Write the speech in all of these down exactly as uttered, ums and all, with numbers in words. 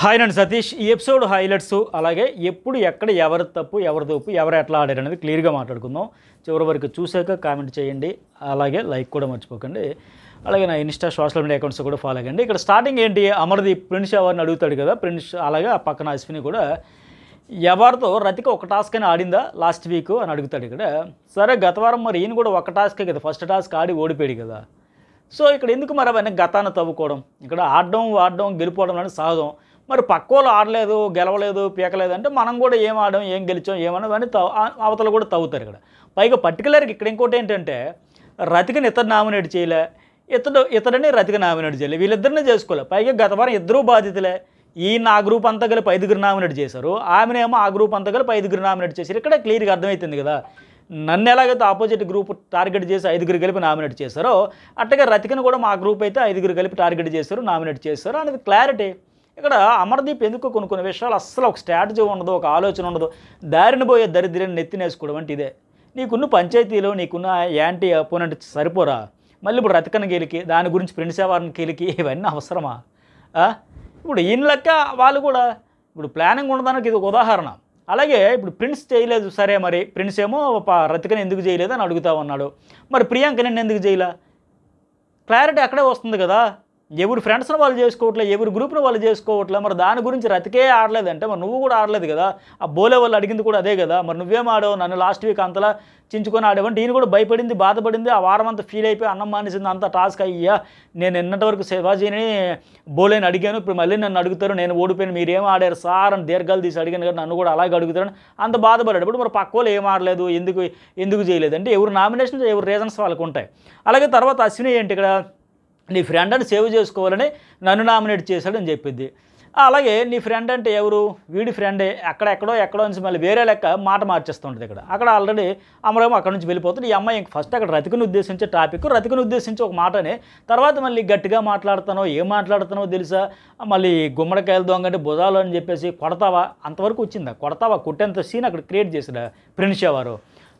High Nandi Satish episode highlights అలాగే ఎప్పుడు ఎక్కడ ఎవరు తప్పు ఎవరు దోపు ఎవరు ఎట్లా ఆడారు అనేది క్లియర్ గా మాట్లాడుకుందాం చివరి వరకు చూసాక కామెంట్ చేయండి అలాగే లైక్ కూడా మర్చిపోకండి అలాగే నా ఇన్స్టా సోషల్ మీడియా అకౌంట్స్ కూడా ఫాలో అవ్వండి ఇక్కడ స్టార్టింగ్ ఏంటి అమర్ దీప్ ప్రిన్స్ యవర్ని అడుగుతాడు కదా ప్రిన్స్ అలాగే ఆ పక్కన అశ్విని కూడా యవర్తో రతిక ఒక టాస్క్ అని ఆడిందా లాస్ట్ వీక్ అని అడుగుతాడు ఇక్కడ సరే గత వారం మరి ఈయన కూడా ఒక టాస్కే కదా ఫస్ట్ టాస్క్ ఆడి ఓడిపోయాడు కదా సో ఇక్కడ ఎందుకు మరి అవన్నీ గతాన తవ్వుకోవడం ఇక్కడ ఆడడం ఆడడం గెలుపోవడం అనేది సహజం మరి పక్కోలు ఆడలేదు గెలవలేదు పీకలేదు అంటే మనం కూడా ఏం ఆడాం ఏం గెలిచాం ఏమన్నదని అవతల కూడా తవ్వుతారు ఇక్కడ పైగా పర్టికులర్గా ఇక్కడ ఇంకోటి ఏంటంటే రతికని ఇతడు నామినేట్ చేయలే ఇతడు ఇతడని రతిక నామినేట్ చేయలే వీళ్ళిద్దరిని చేసుకోలే పైగా గత వారం ఇద్దరూ బాధితులే ఈయన ఆ గ్రూప్ అంతా కలిపి ఐదుగురు నామినేట్ చేశారు ఆమెనేమో ఆ గ్రూప్ అంతా కలిపి ఐదుగురు నామినేట్ చేశారు ఇక్కడ క్లియర్గా అర్థమవుతుంది కదా నన్ను ఎలాగైతే ఆపోజిట్ గ్రూప్ టార్గెట్ చేసి ఐదుగురు కలిపి నామినేట్ చేశారో అట్టగా రతికను కూడా మా గ్రూప్ అయితే ఐదుగురు కలిపి టార్గెట్ చేశారు నామినేట్ చేశారు అనేది క్లారిటీ ఇక్కడ అమర్దీప్ ఎందుకు కొన్ని కొన్ని విషయాలు అస్సలు ఒక స్ట్రాటజీ ఉండదు ఒక ఆలోచన ఉండదు దారిని పోయే దరిద్రాన్ని నెత్తినేసుకోవడం అంటే ఇదే నీకున్న పంచాయతీలో నీకున్న యాంటీ అపోనెంట్ సరిపోరా మళ్ళీ ఇప్పుడు రతికన గెలికి దాని గురించి ప్రిన్స్ యవర్ని గెలికి ఇవన్నీ అవసరమా ఇప్పుడు ఈయన లెక్క వాళ్ళు కూడా ఇప్పుడు ప్లానింగ్ ఉండడానికి ఇది ఒక ఉదాహరణ అలాగే ఇప్పుడు ప్రిన్స్ చేయలేదు సరే మరి ప్రిన్స్ ఏమో రతికని ఎందుకు చేయలేదు అని అడుగుతా ఉన్నాడు మరి ప్రియాంక నేను ఎందుకు చేయలే క్లారిటీ అక్కడే వస్తుంది కదా ఎవరు ఫ్రెండ్స్ని వాళ్ళు చేసుకోవట్లే ఎవరు గ్రూప్ని వాళ్ళు చేసుకోవట్లే మరి దాని గురించి రతికే ఆడలేదంటే మరి నువ్వు కూడా ఆడలేదు కదా ఆ బోలే వాళ్ళు అడిగింది కూడా అదే కదా మరి నువ్వేం ఆడావు నన్ను లాస్ట్ వీక్ అంతలా చించుకొని ఆడేవంటే ఈయన కూడా భయపడింది బాధపడింది ఆ వారం అంతా ఫీల్ అయిపోయి అన్నం మానేసింది అంత టాస్క్ అయ్యా నేను నిన్నటి వరకు శివాజీని బోలేని అడిగాను ఇప్పుడు మళ్ళీ నన్ను అడుగుతారు నేను ఓడిపోయిన మీరేం ఆడారు సార్ అని దీర్ఘాలు తీసి అడిగాను కదా నన్ను కూడా అలాగే అడుగుతారని అంత బాధపడేటప్పుడు మరి పక్కోళ్ళు ఏం ఆడలేదు ఎందుకు ఎందుకు చేయలేదు అంటే ఎవరు నామినేషన్ ఎవరు రీజన్స్ వాళ్ళకు ఉంటాయి అలాగే తర్వాత అశ్విని ఏంటి ఇక్కడ నీ ఫ్రెండ్ అని సేవ్ చేసుకోవాలని నన్ను నామినేట్ చేశాడని చెప్పింది అలాగే నీ ఫ్రెండ్ అంటే ఎవరు వీడి ఫ్రెండే అక్కడెక్కడో ఎక్కడో నుంచి మళ్ళీ వేరే లెక్క మాట మార్చేస్తుంటుంది ఇక్కడ అక్కడ ఆల్రెడీ అమరేమో అక్కడ నుంచి వెళ్ళిపోతుంది ఈ అమ్మాయి ఇంక ఫస్ట్ అక్కడ రతికను ఉద్దేశించే టాపిక్ రతికను ఉద్దేశించి ఒక మాటనే తర్వాత మళ్ళీ గట్టిగా మాట్లాడుతానో ఏం మాట్లాడుతానో తెలుసా మళ్ళీ గుమ్మడికాయలు దొంగంటే భుజాలు అని చెప్పేసి కొడతావా అంతవరకు వచ్చిందా కొడతావా కొట్టేంత సీన్ అక్కడ క్రియేట్ చేసిన ప్రిన్స్ యవర్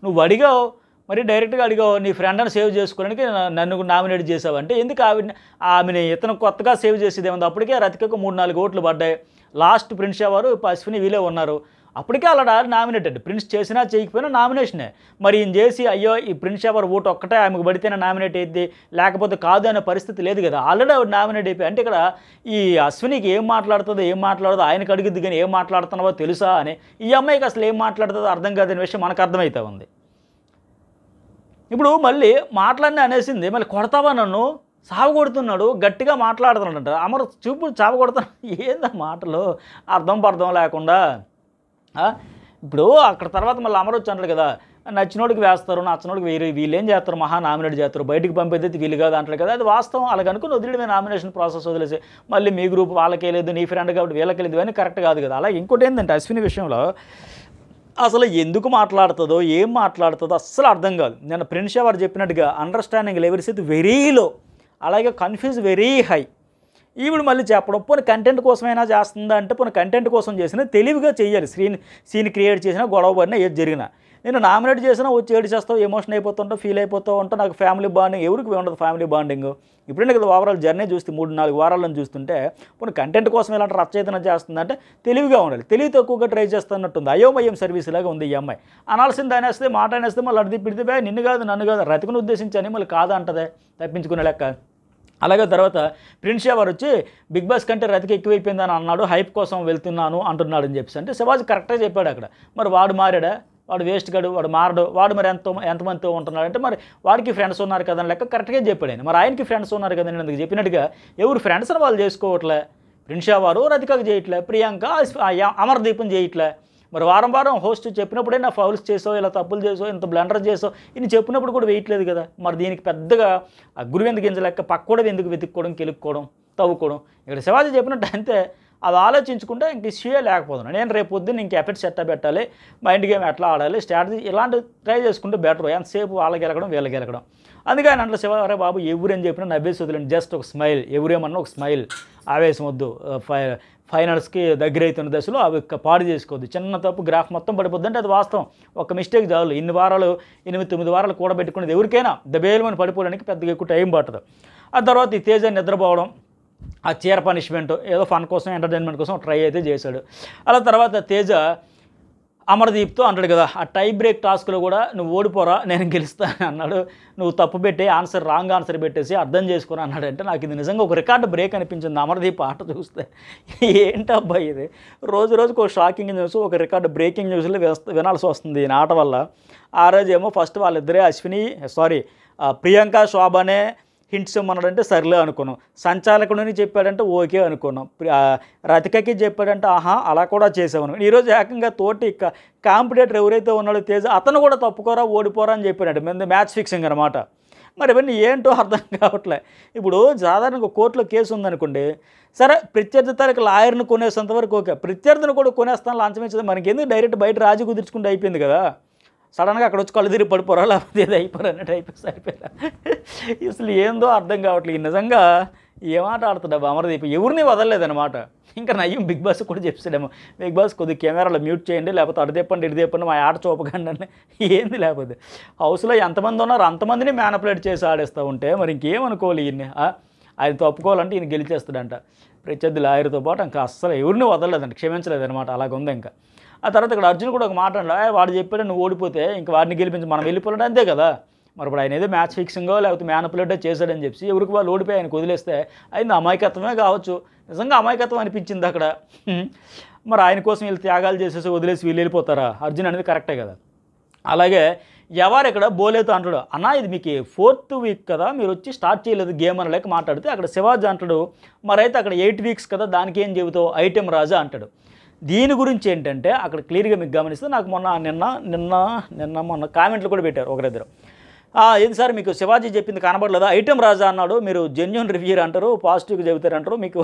నువ్వు అడిగావు మరి డైరెక్ట్గా అడిగావు నీ ఫ్రెండ్ని సేవ్ చేసుకోవడానికి నన్ను నామినేట్ చేసావంటే ఎందుకు ఆవిడ ఆమెని ఇతను కొత్తగా సేవ్ చేసేది ఏముంది అప్పటికే రతికకు మూడు నాలుగు ఓట్లు పడ్డాయి లాస్ట్ ప్రిన్స్ యవర్ అశ్విని వీలే ఉన్నారు అప్పటికే అలా నామినేటెడ్ ప్రిన్స్ చేసినా చేయకపోయినా నామినేషనే మరి ఈయన చేసి అయ్యో ఈ ప్రిన్స్ యవర్ ఓటు ఒక్కటే ఆమెకు పడితేనే నామినేట్ అయ్యింది లేకపోతే కాదు అనే పరిస్థితి లేదు కదా ఆల్రెడీ ఆవిడ నామినేట్ అయిపోయి అంటే ఇక్కడ ఈ అశ్వినికి ఏం మాట్లాడుతుందో ఏం మాట్లాడదో ఆయనకు అడిగిద్ది కానీ ఏం మాట్లాడుతున్నావో తెలుసా అని ఈ అమ్మాయికి అసలు ఏం మాట్లాడుతుందో అర్థం కాదనే విషయం మనకు అర్థమవుతా ఉంది ఇప్పుడు మళ్ళీ మాట్లాడిన అనేసింది మళ్ళీ కొడతావా నన్ను చావు కొడుతున్నాడు గట్టిగా మాట్లాడుతున్నాడంట అమర్ చూపు చావు కొడుతున్నా ఏందా మాటలు అర్థం పర్థం లేకుండా ఇప్పుడు అక్కడ తర్వాత మళ్ళీ అమర్ వచ్చి అన్నాడు కదా నచ్చినోడికి వేస్తారు నచ్చినోడికి వేరు వీళ్ళేం చేస్తారు మహా నామినేట్ చేస్తారు బయటికి పంపేది వీళ్ళు కాదు అంటారు కదా అది వాస్తవం అలాగే అనుకుని వదిలేమే నామినేషన్ ప్రాసెస్ వదిలేసి మళ్ళీ మీ గ్రూప్ వాళ్ళకే లేదు నీ ఫ్రెండ్ కాబట్టి వీళ్ళకే లేదు అని కరెక్ట్ కాదు కదా అలాగే ఇంకోటి ఏంటంటే అశ్విని విషయంలో అసలు ఎందుకు మాట్లాడుతుందో ఏం మాట్లాడుతుందో అస్సలు అర్థం కాదు నేను ప్రిన్స్ యవర్ చెప్పినట్టుగా అండర్స్టాండింగ్ లెవెల్స్ అయితే వెరీ లో అలాగే కన్ఫ్యూజ్ వెరీ హై ఈవిడ మళ్ళీ చెప్పడం పోనీ కంటెంట్ కోసమైనా చేస్తుందా అంటే పోనీ కంటెంట్ కోసం చేసినా తెలివిగా చేయాలి సీన్ సీన్ క్రియేట్ చేసినా గొడవ పడినా ఏది జరిగినా నేను నామినేట్ చేసినా వచ్చి ఏడు చేస్తావు ఎమోషన్ అయిపోతుంటావు ఫీల్ అయిపోతావు ఉంటా నాకు ఫ్యామిలీ బాండింగ్ ఎవరికి ఉండదు ఫ్యామిలీ బాండింగ్ ఇప్పుడైనా కదా ఓవరాల్ జర్నీ చూస్తే మూడు నాలుగు వారాలను చూస్తుంటే పోనీ కంటెంట్ కోసం ఇలాంటి రచయితనం చేస్తుందంటే తెలివిగా ఉండాలి తెలివి తక్కువగా ట్రై చేస్తున్నట్టుంది అయోమయం సర్వీస్ లాగా ఉంది ఈ అమ్మాయి అనాల్సింది అనేస్తే మాట అనేస్తే మళ్ళీ అడిది పిడితే బా నిన్ను కాదు నన్ను కాదు రతికను ఉద్దేశించని మళ్ళీ కాదు అంటదే తప్పించుకునే లెక్క అలాగే తర్వాత ప్రిన్స్ యవర్ వచ్చి బిగ్ బాస్ కంటే రతికి ఎక్కువైపోయిందని అన్నాడు హైప్ కోసం వెళ్తున్నాను అంటున్నాడు అని చెప్పేసి అంటే శివాజీ కరెక్ట్గా చెప్పాడు అక్కడ మరి వాడు మారాడా వాడు వేస్ట్ గడు వాడు మారడు వాడు మరి ఎంతో ఎంతమందితో ఉంటున్నాడంటే మరి వాడికి ఫ్రెండ్స్ ఉన్నారు కదా అని లెక్క కరెక్ట్గా చెప్పాడు ఆయన మరి ఆయనకి ఫ్రెండ్స్ ఉన్నారు కదా నేను అందుకు చెప్పినట్టుగా ఎవరు ఫ్రెండ్స్ని వాళ్ళు చేసుకోవట్లే ప్రిన్స్ యవర్ రతికకు చేయట్లే ప్రియాంక అమర్ దీప్ని చేయట్లే మరి వారం వారం హోస్ట్ చెప్పినప్పుడే నా ఫౌల్స్ చేసావు ఇలా తప్పులు చేసావు ఇంత బ్లండర్ చేసావు ఇన్ని చెప్పినప్పుడు కూడా వేయట్లేదు కదా మరి దీనికి పెద్దగా ఆ గురువెందుకు గింజలెక్క పక్కూడవి ఎందుకు వెతుక్కోవడం కెలుక్కోవడం తవ్వుకోవడం ఇక్కడ శివాజీ చెప్పినట్టు అంతే అది ఆలోచించుకుంటే ఇంక ఇష్యూయే లేకపోతున్నాను నేను రేపు పొద్దున్న ఇంక ఎఫెక్ట్స్ ఎట్లా పెట్టాలి మైండ్ గేమ్ ఎట్లా ఆడాలి స్ట్రాటజీ ఇలాంటివి ట్రై చేసుకుంటే బెటర్ ఎంతసేపు వాళ్ళ గెలగడం వీళ్ళ గెలగడం అందుకని అట్లా శివరే బాబు ఎవరేం చెప్పినా నవ్వేసి వదిలేండి జస్ట్ ఒక స్మైల్ ఎవరేమన్నా ఒక స్మైల్ ఆవేశం వద్దు ఫై ఫైనల్స్కి దగ్గర అవుతున్న దశలో అవి పాడు చేసుకోవద్దు చిన్న తప్పు గ్రాఫ్ మొత్తం పడిపోద్దంటే అది వాస్తవం ఒక మిస్టేక్ చాలు ఇన్ని వారాలు ఎనిమిది తొమ్మిది వారాలు కూడబెట్టుకునేది ఎవరికైనా దబేలమని పడిపోవడానికి పెద్దగా ఎక్కువ టైం పట్టదు ఆ తర్వాత ఈ తేజ నిద్రపోవడం ఆ చీర పనిష్మెంట్ ఏదో ఫన్ కోసం ఎంటర్‌టైన్‌మెంట్ కోసం ట్రై అయితే చేశాడు. అలా తర్వాత తేజ అమర్దీప్ తో అంటాడు కదా, ఆ టై బ్రేక్ టాస్క్ లో కూడా నువ్వు ఓడిపోరా నేను గెలుస్తాను అన్నాడు. నువ్వు తప్పు పెట్టి ఆన్సర్ రాంగ్ ఆన్సర్ పెట్టేసి అర్థం చేసుకుని అన్నాడు. అంటే నాకు ఇది నిజంగా ఒక రికార్డ్ బ్రేక్ అనిపించింది అమర్దీప్ ఆట చూస్తే. ఏంటి అబ్బాయి ఇది, రోజు రోజుకు ఒక షాకింగ్ న్యూస్ ఒక రికార్డ్ బ్రేకింగ్ న్యూస్లో వినాల్సి వస్తుంది ఈయన ఆట వల్ల. ఆ రోజు ఏమో ఫస్ట్ వాళ్ళిద్దరే అశ్విని సారీ ప్రియాంక శోభనే హింట్స్ ఇమ్మన్నాడంటే సర్లే అనుకున్నాం, సంచాలకుడిని చెప్పాడంటే ఓకే అనుకున్నాం, రతికకి చెప్పాడంటే ఆహా అలా కూడా చేసామను. ఈరోజు ఏకంగా తోటి కాంపిటేటర్ ఎవరైతే ఉన్నాడో తేజ అతను కూడా తప్పుకోరా ఓడిపోరా అని చెప్పాడంటే మేము మ్యాచ్ ఫిక్సింగ్ అనమాట. మరి ఇవన్నీ ఏంటో అర్థం కావట్లే. ఇప్పుడు సాధారణంగా కోర్టులో కేసు ఉందనుకోండి, సరే ప్రత్యర్థి తారీఖు లాయర్ని కొనేసేంత వరకు ఓకే, ప్రత్యర్థిని కూడా కొనేస్తాను లాంఛమించదు మనకి, ఎందుకు డైరెక్ట్ బయట రాజీ కుదుర్చుకుంటే అయిపోయింది కదా. సడన్గా అక్కడ వచ్చి కళ్ళు తిరిగి పడిపోరా లేకపోతే ఏదో అయిపోరా అన్నట్టు అయిపోయి సరిపోయారా. అసలు ఏందో అర్థం కావట్లేదు నిజంగా. ఏమాట ఆడుతున్నావు అమర్దీప్, ఎవరిని వదలలేదనమాట. ఇంకా నయ్యం బిగ్ బాస్ కూడా చెప్పాడేమో, బిగ్ బాస్ కొద్దిగా కెమెరాలో మ్యూట్ చేయండి లేకపోతే అటు తెప్పండి ఇటు తెప్పండి మా ఆట చూపకండి అని. ఏంది లేకపోతే హౌస్లో ఎంతమంది ఉన్నారు అంతమందిని మ్యానిపులేట్ చేసి ఆడేస్తూ ఉంటే మరి ఇంకేమనుకోవాలి ఈయన్ని. ఆయన తప్పుకోవాలంటే ఈయన గెలిచేస్తాడంట ప్రత్యర్థి లాయర్తో పాటు. ఇంకా అస్సలు ఎవరిని వదలలేదంట, క్షమించలేదనమాట. అలాగుంది. ఇంకా ఆ తర్వాత ఇక్కడ అర్జున్ కూడా ఒక మాట అన్నాడు, వాడు చెప్పాడు నువ్వు ఓడిపోతే ఇంక వాడిని గెలిపించి మనం వెళ్ళిపోలేడు అంతే కదా. మరి ఇప్పుడు ఆయన ఏదో మ్యాచ్ ఫిక్సింగో లేకపోతే మ్యానిపులేటో చేశాడని చెప్పి ఎవరికి వాళ్ళు ఓడిపోయి ఆయనకు వదిలేస్తే ఆయన అమాయకత్వమే కావచ్చు. నిజంగా అమాయకత్వం అనిపించింది అక్కడ. మరి ఆయన కోసం వీళ్ళు త్యాగాలు చేసేసి వదిలేసి వీళ్ళు వెళ్ళిపోతారా? అర్జున్ అనేది కరెక్టే కదా. అలాగే ఎవరు ఇక్కడ బోలేతో అంటాడు, అన్నా ఇది మీకు ఫోర్త్ వీక్ కదా మీరు వచ్చి స్టార్ట్ చేయలేదు గేమ్ అనలేక మాట్లాడితే అక్కడ శివాజీ అంటాడు మరైతే అక్కడ ఎయిట్ వీక్స్ కదా దానికి ఏం చెబుతావు ఐటెం రాజా అంటాడు. దీని గురించి ఏంటంటే అక్కడ క్లియర్గా మీకు గమనిస్తే నాకు మొన్న నిన్న నిన్న నిన్న మొన్న కామెంట్లు కూడా పెట్టారు ఒకరిద్దరు, ఏది సార్ మీకు శివాజీ చెప్పింది కనబడలేదా ఐటెం రాజా అన్నాడు, మీరు జెన్యున్ రివ్యూర్ అంటారు పాజిటివ్గా చెబుతారు అంటారు, మీకు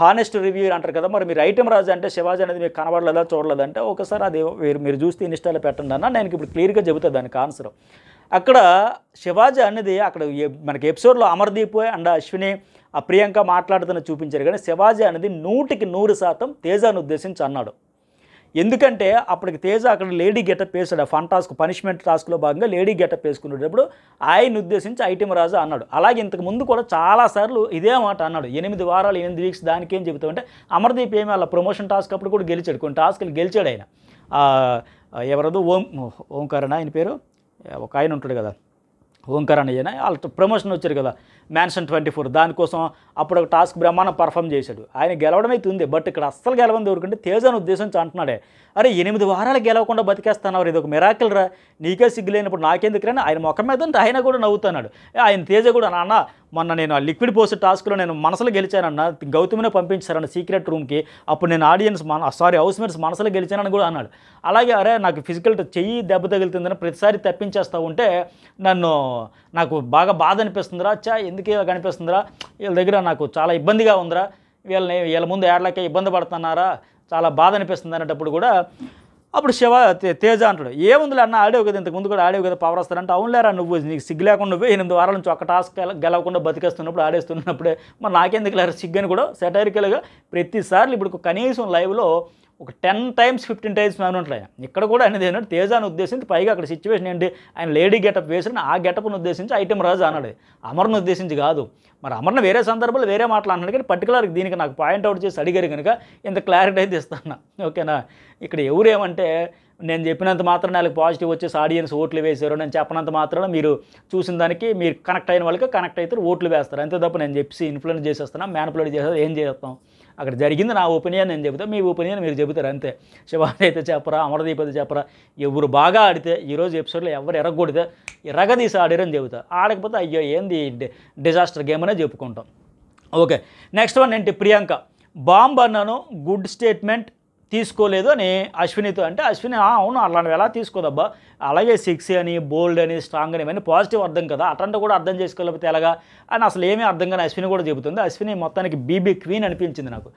హానెస్ట్ రివ్యూర్ అంటారు కదా, మరి మీరు ఐటెం రాజా అంటే శివాజీ అనేది మీకు కనబడలేదా చూడలేదంటే ఒకసారి అది మీరు మీరు చూస్తే ఇన్స్టాలో పెట్టండి అన్న, నేను ఇప్పుడు క్లియర్గా చెబుతాను దానికి ఆన్సర్. అక్కడ శివాజీ అనేది అక్కడ మనకి ఎపిసోడ్లో అమర్దీప్ అండ్ అశ్విని ఆ ప్రియాంక మాట్లాడుతున్న చూపించారు, కానీ శివాజీ అనేది నూటికి నూరు శాతం తేజాను ఉద్దేశించి అన్నాడు. ఎందుకంటే అప్పటికి తేజ అక్కడ లేడీ గెటప్ వేసాడు, ఆ ఫన్ టాస్క్ పనిష్మెంట్ టాస్క్లో భాగంగా లేడీ గెటప్ వేసుకునేటప్పుడు ఆయన ఉద్దేశించి ఐటెం రాజా అన్నాడు. అలాగే ఇంతకు ముందు కూడా చాలాసార్లు ఇదే మాట అన్నాడు, ఎనిమిది వారాలు ఎనిమిది వీక్స్ దానికి ఏం చెబుతామంటే అమర్దీప్ ఏమి అలా ప్రమోషన్ టాస్క్ అప్పుడు కూడా గెలిచాడు, కొన్ని టాస్క్లు గెలిచాడు ఆయన. ఎవరదో ఓం ఓంకారణ ఆయన పేరు, ఒక ఆయన ఉంటాడు కదా ఓంకరణయ్యన, వాళ్ళ ప్రమోషన్ వచ్చారు కదా మ్యాన్షన్ ట్వంటీ ఫోర్ దానికోసం అప్పుడు ఒక టాస్క్ బ్రహ్మాండం పర్ఫామ్ చేశాడు, ఆయన గెలవడమైతే ఉంది. బట్ ఇక్కడ అస్సలు గెలవంది ఎవరికంటే తేజాను ఉద్దేశించి అంటున్నాడే, అరే ఎనిమిది వారాలు గెలవకుండా బతికేస్తానవారు ఇది ఒక మిరాకిల్ రా, నీకే సిగ్గు లేనప్పుడు నాకెందుకు రా ఆయన ముఖం మీద ఉంటే ఆయన కూడా నవ్వుతున్నాడు. ఆయన తేజ కూడా నాన్న మొన్న నేను ఆ లిక్విడ్ పోస్ట్ టాస్క్లో నేను మనసులో గెలిచానన్న, గౌతమినే పంపించారన్న సీక్రెట్ రూమ్కి, అప్పుడు నేను ఆడియన్స్ మన సారీ హౌస్ మేట్స్ మనసులో గెలిచానని కూడా అన్నాడు. అలాగే అరే నాకు ఫిజికల్ చెయ్యి దెబ్బ తగులుతుందని ప్రతిసారి తప్పించేస్తూ ఉంటే నన్ను నాకు బాగా బాధ అనిపిస్తుందిరా, చా ఎందుకు ఇలా కనిపిస్తుందిరా, వీళ్ళ దగ్గర నాకు చాలా ఇబ్బందిగా ఉందిరా, వీళ్ళని వీళ్ళ ముందు ఏడలకే ఇబ్బంది పడుతున్నారా చాలా బాధ అనిపిస్తుంది అనేటప్పుడు కూడా అప్పుడు శివ తేజ అంటాడు ఏముంది అన్న ఆడేవు కదా ఇంతకు ముందు కూడా ఆడేవు కదా పవర్ వస్తారంటే అవును లేరా నువ్వు నీకు సిగ్గు లేకుండా నువ్వు ఎనిమిది వారాల నుంచి ఒక టాస్క్ గెలవకుండా బతికేస్తున్నప్పుడు ఆడేస్తున్నప్పుడే మరి నాకెందుకు లేరు సిగ్గుని కూడా సెటైరికల్గా ప్రతిసారి ఇప్పుడు కనీసం లైవ్లో ఒక టెన్ టైమ్స్ ఫిఫ్టీన్ టైమ్స్ మేము ఉంటాయి. ఇక్కడ కూడా అనేది ఏంటంటే తేజాను ఉద్దేశించి, పైగా అక్కడ సిచ్యువేషన్ ఏంటి ఆయన లేడీ గెటప్ వేసిన ఆ గెటప్ను ఉద్దేశించి ఐటెం రాజు అన్నాడు, అమర్ను ఉద్దేశించి కాదు. మరి అమర్ను వేరే సందర్భాలు వేరే మాటలు అన్నాడు, కానీ పర్టికులర్గా దీనికి నాకు పాయింట్అవుట్ చేసి అడిగారు కనుక ఇంత క్లారిటీ అయితే ఇస్తాను ఓకేనా. ఇక్కడ ఎవరేమంటే నేను చెప్పినంత మాత్రం నాకు పాజిటివ్ వచ్చేసి ఆడియన్స్ ఓట్లు వేశారు, నేను చెప్పినంత మాత్రం మీరు చూసిన దానికి మీరు కనెక్ట్ అయిన వాళ్ళకి కనెక్ట్ అవుతారు ఓట్లు వేస్తారు, అంతే తప్ప నేను చెప్పి ఇన్ఫ్లుయెన్స్ చేసేస్తాను మ్యానిపులేట్ చేసేది ఏం చేస్తాం. అక్కడ జరిగింది నా ఒపీనియన్ నేను చెబుతాను, మీ ఒపీనియన్ మీరు చెబుతారు అంతే. శివాజీ అయితే చెప్పరా అమర్దీప్ అయితే చెప్పరా, ఎవరు బాగా ఆడితే ఈరోజు ఎపిసోడ్లో ఎవరు ఎరగకూడితే ఎరగదీసి ఆడారని చెబుతారు, ఆడకపోతే అయ్యో ఏంది డిజాస్టర్ గేమ్ అనే చెప్పుకుంటాం. ఓకే నెక్స్ట్ వన్ ఏంటి, ప్రియాంక బాంబ్ అన్నాను గుడ్ స్టేట్మెంట్ తీసుకోలేదు అని అశ్వినితో అంటే అశ్విని అవును అలాంటివి ఎలా తీసుకోదబ్బా, అలాగే సిక్సీ అని బోల్డ్ అని స్ట్రాంగ్ అని ఇవన్నీ పాజిటివ్ అర్థం కదా అటంటే కూడా అర్థం చేసుకోలేకపోతే ఎలాగా అని అసలు ఏమీ అర్థం కానీ అశ్విని కూడా చెబుతుంది. అశ్విని మొత్తానికి బీబీ క్వీన్ అనిపించింది నాకు,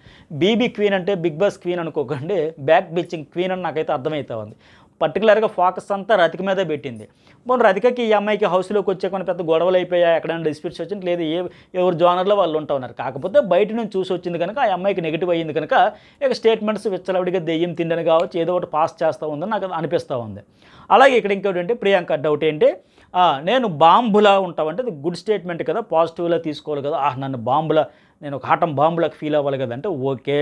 బీబీ క్వీన్ అంటే బిగ్ బాస్ క్వీన్ అనుకోకండి బ్యాక్ బిచ్చింగ్ క్వీన్ అని నాకైతే అర్థమవుతా ఉంది. పర్టికులర్గా ఫోకస్ అంతా రతిక మీద పెట్టింది, పోనీ రతికకి ఈ అమ్మాయికి హౌస్లోకి వచ్చే కొన్ని పెద్ద గొడవలు అయిపోయాయి ఎక్కడైనా డిస్ప్యూట్స్ వచ్చింది లేదు ఏ ఎవరు జోనర్లో వాళ్ళు ఉంటా ఉన్నారు, కాకపోతే బయట నుంచి చూసి వచ్చింది కనుక ఆ అమ్మాయికి నెగిటివ్ అయ్యింది కనుక ఇక స్టేట్మెంట్స్ విచ్చలవిడిగా దెయ్యం తిండని కావచ్చు ఏదో ఒకటి పాస్ చేస్తూ ఉందని నాకు అనిపిస్తూ ఉంది. అలాగే ఇక్కడ ఇంకోటి ఏంటి ప్రియాంక డౌట్ ఏంటి, నేను బాంబులా ఉంటావంటే అది గుడ్ స్టేట్మెంట్ కదా, పాజిటివ్‌లా తీసుకోవాలి కదా. ఆ నన్ను బాంబులా, నేను ఒక ఆటం బాంబులాగా ఫీల్ అవ్వాలి కదా అంటే ఓకే,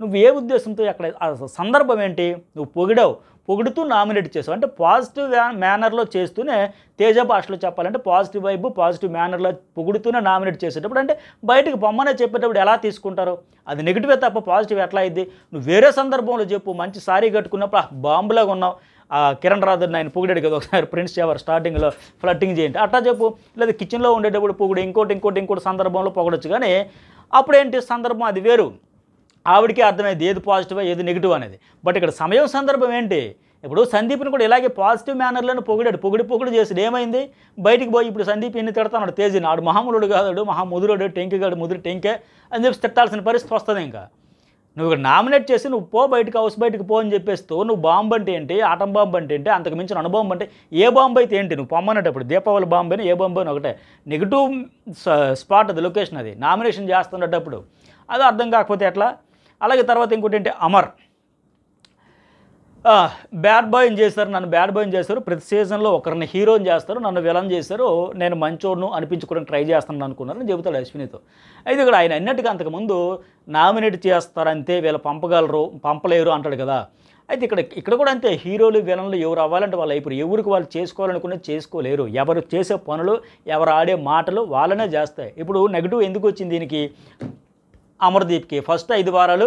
నువ్వు ఏ ఉద్దేశంతో అక్కడ ఆ సందర్భం ఏంటి, నువ్వు పొగిడావు, పొగుడుతూ నామినేట్ చేసావు అంటే పాజిటివ్ మేనర్లో చేస్తూనే, తేజ భాషలో చెప్పాలంటే పాజిటివ్ వైబ్ పాజిటివ్ మేనర్లో పొగుడుతూనే నామినేట్ చేసేటప్పుడు అంటే బయటకు పొమ్మనే చెప్పేటప్పుడు ఎలా తీసుకుంటారు, అది నెగిటివే తప్ప పాజిటివ్ ఎట్లా అయింది. నువ్వు వేరే సందర్భంలో చెప్పు, మంచి సారీ కట్టుకున్నప్పుడు ఆ బాంబులాగా ఉన్నావు, కిరణ్ రాధన్ ఆయన పొగిడాడు కదా ఒకసారి ప్రిన్స్ యవర్ స్టార్టింగ్లో ఫ్లట్టింగ్ చేయండి అట్లా చెప్పు, లేదా కిచెన్లో ఉండేటప్పుడు పొగుడు, ఇంకోటి ఇంకోటి ఇంకోటి సందర్భంలో పొగడొచ్చు. కానీ అప్పుడేంటి సందర్భం అది వేరు, ఆవిడికి అర్థమైంది ఏది పాజిటివ్ ఏది నెగిటివ్ అనేది. బట్ ఇక్కడ సమయం సందర్భం ఏంటి, ఇప్పుడు సందీప్ని కూడా ఇలాగే పాజిటివ్ మేనర్లను పొగిడాడు, పొగిడి పొగిడి చేసాడు, ఏమైంది బయటికి పోయి ఇప్పుడు సందీప్ ఎన్ని తిడతాడు, తేజీని ఆడు మహాములుడు కాదు, మహా ముదురుడు టెంకి కాడు, ముదురు టెంకే అని చెప్పి తిట్టాల్సిన పరిస్థితి వస్తుంది. ఇంకా నువ్వు ఇక్కడ నామినేట్ చేసి నువ్వు పో బయటకు, హౌస్ బయటకు పో అని చెప్పేస్తూ నువ్వు బాంబు అంటే ఏంటి, ఆటం బాంబు అంటే ఏంటి, అంతకు మించిన అనుభవం అంటే ఏ బాంబు అయితే ఏంటి, నువ్వు పొమ్మనేటప్పుడు దీపావళి బాంబు అని ఏ బాంబు అని ఒకటే నెగిటివ్ స్పాట్ అది, లొకేషన్ అది నామినేషన్ చేస్తున్నప్పుడు అది అర్థం కాకపోతే ఎట్లా. అలాగే తర్వాత ఇంకోటి ఏంటి, అమర్ బ్యాడ్ బాయ్ చేశారు, నన్ను బ్యాడ్ బాయ్ చేశారు, ప్రతి సీజన్లో ఒకరిని హీరోని చేస్తారు, నన్ను విలన్ చేశారు, నేను మంచోడును అనిపించుకోవడానికి ట్రై చేస్తున్నాను అనుకున్నాను చెబుతాడు అశ్వినితో. అయితే ఇక్కడ ఆయన అన్నట్టుగా అంతకుముందు నామినేట్ చేస్తారంతే, వీళ్ళు పంపగలరు పంపలేరు అంటాడు కదా. అయితే ఇక్కడ ఇక్కడ కూడా అంతే, హీరోలు విలన్లు ఎవరు అవ్వాలంటే వాళ్ళు ఇప్పుడు ఎవరికి వాళ్ళు చేసుకోవాలనుకునే చేసుకోలేరు, ఎవరు చేసే పనులు ఎవరు ఆడే మాటలు వాళ్ళనే చేస్తాయి. ఇప్పుడు నెగిటివ్ ఎందుకు వచ్చింది దీనికి, అమర్దీప్కి ఫస్ట్ ఐదు వారాలు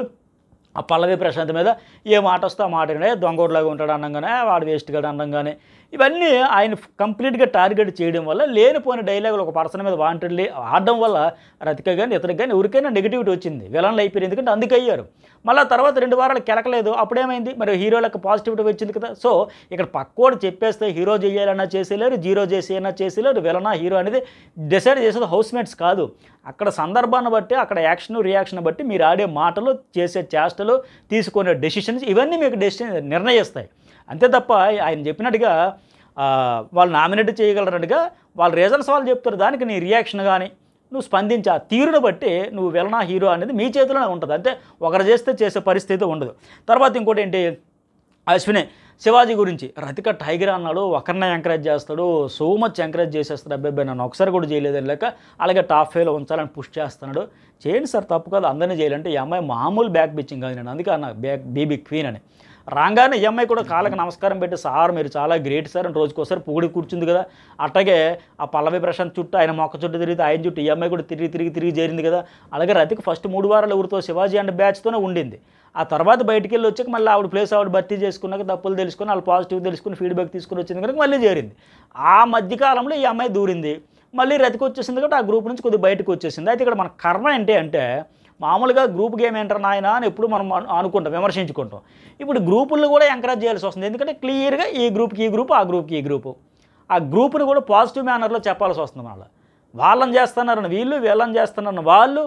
ఆ పల్లవి ప్రశాంత్ మీద ఏ మాట వస్తే ఆ మాట వినే, దొంగోడులాగా ఉంటాడు అనగానే, వాడు వేస్ట్ గడు అనగానే, ఇవన్నీ ఆయన కంప్లీట్గా టార్గెట్ చేయడం వల్ల లేనిపోయిన డైలాగులు ఒక పర్సన్ మీద వాంటెడ్లీ ఆడడం వల్ల రతిక కానీ ఇతనికి కానీ ఎవరికైనా నెగిటివిటీ వచ్చింది, విలన్లు అయిపోయింది ఎందుకంటే అందుకు అయ్యారు. మళ్ళీ తర్వాత రెండు వారాలు కెలకలేదు, అప్పుడేమైంది మరి హీరోలకు పాజిటివిటీ వచ్చింది కదా. సో ఇక్కడ పక్కోడు చెప్పేస్తే హీరో చేయాలన్నా చేసేయలేరు, జీరో చేసేయన్నా చేసేయలేరు, విలనా హీరో అనేది డిసైడ్ చేసేది హౌస్మేట్స్ కాదు. అక్కడ సందర్భాన్ని బట్టి అక్కడ యాక్షన్ రియాక్షన్ బట్టి మీరు ఆడే మాటలు చేసే చేష్టలు తీసుకునే డెసిషన్స్ ఇవన్నీ మీకు డెసిషన్ నిర్ణయిస్తాయి అంతే తప్ప ఆయన చెప్పినట్టుగా వాళ్ళు నామినేట్ చేయగలరట్టుగా వాళ్ళ రీజన్స్ వాళ్ళు చెప్తారు, దానికి నీ రియాక్షన్ కానీ నువ్వు స్పందించే ఆ తీరును బట్టి నువ్వు విలనా హీరో అనేది మీ చేతిలోనే ఉంటుంది, అంటే ఒకరు చేస్తే చేసే పరిస్థితి ఉండదు. తర్వాత ఇంకోటి ఏంటి, అశ్విని శివాజీ గురించి రతిక టైగర్ అన్నాడు, ఒకరినే ఎంకరేజ్ చేస్తాడు, సో మచ్ ఎంకరేజ్ చేసేస్తాడు, అబ్బాయి నన్ను ఒకసారి కూడా చేయలేదని లేక అలాగే టాప్ ఫైవ్లో ఉంచాలని పుష్ చేస్తున్నాడు. చేయండి సార్ తప్పు కాదు, అందరినీ చేయాలంటే ఈ అమ్మాయి మామూలు బ్యాక్ బిచ్చింగ్ కాదు, నేను అందుకే అన్న బ్యాక్ బీబీ క్వీన్ అని. రాగానే ఈ అమ్మాయి కూడా కాళ్ళకి నమస్కారం పెట్టి సార్ మీరు చాలా గ్రేట్ సార్ అని రోజుకోసారి పొగిడి కూర్చుంది కదా. అట్లాగే ఆ పల్లవి ప్రశాంత్ చుట్టూ ఆయన మొక్క చుట్టూ తిరిగితే ఆయన చుట్టూ ఈ అమ్మాయి కూడా తిరిగి తిరిగి తిరిగి చేరింది కదా. అలాగే రతికి ఫస్ట్ మూడు వారాలు ఎవరితో శివాజీ అండ్ బ్యాచ్తోనే ఉండింది, ఆ తర్వాత బయటికి వెళ్ళి వచ్చాక మళ్ళీ ఆవిడ ప్లేస్ ఆవిడ భర్తీ చేసుకున్నాక తప్పులు తెలుసుకుని వాళ్ళు పాజిటివ్ తెలుసుకుని ఫీడ్బ్యాక్ తీసుకుని వచ్చింది కనుక మళ్ళీ చేరింది. ఆ మధ్యకాలంలో ఈ అమ్మాయి దూరింది, మళ్ళీ రతికి వచ్చేసింది కాబట్టి ఆ గ్రూప్ నుంచి కొద్దిగా బయటకు వచ్చేసింది. అయితే ఇక్కడ మన కర్మ ఏంటి అంటే మామూలుగా గ్రూప్ గేమ్ ఏంటర్ నాయన అని ఎప్పుడు మనం అనుకుంటాం విమర్శించుకుంటాం, ఇప్పుడు గ్రూపులను కూడా ఎంకరేజ్ చేయాల్సి వస్తుంది, ఎందుకంటే క్లియర్గా ఈ గ్రూప్కి ఈ గ్రూప్ ఆ గ్రూప్కి ఈ గ్రూపు ఆ గ్రూపును కూడా పాజిటివ్ మేనర్లో చెప్పాల్సి వస్తుంది. మళ్ళీ వాళ్ళని చేస్తున్నారని వీళ్ళు, వీళ్ళని చేస్తున్నారని వాళ్ళు,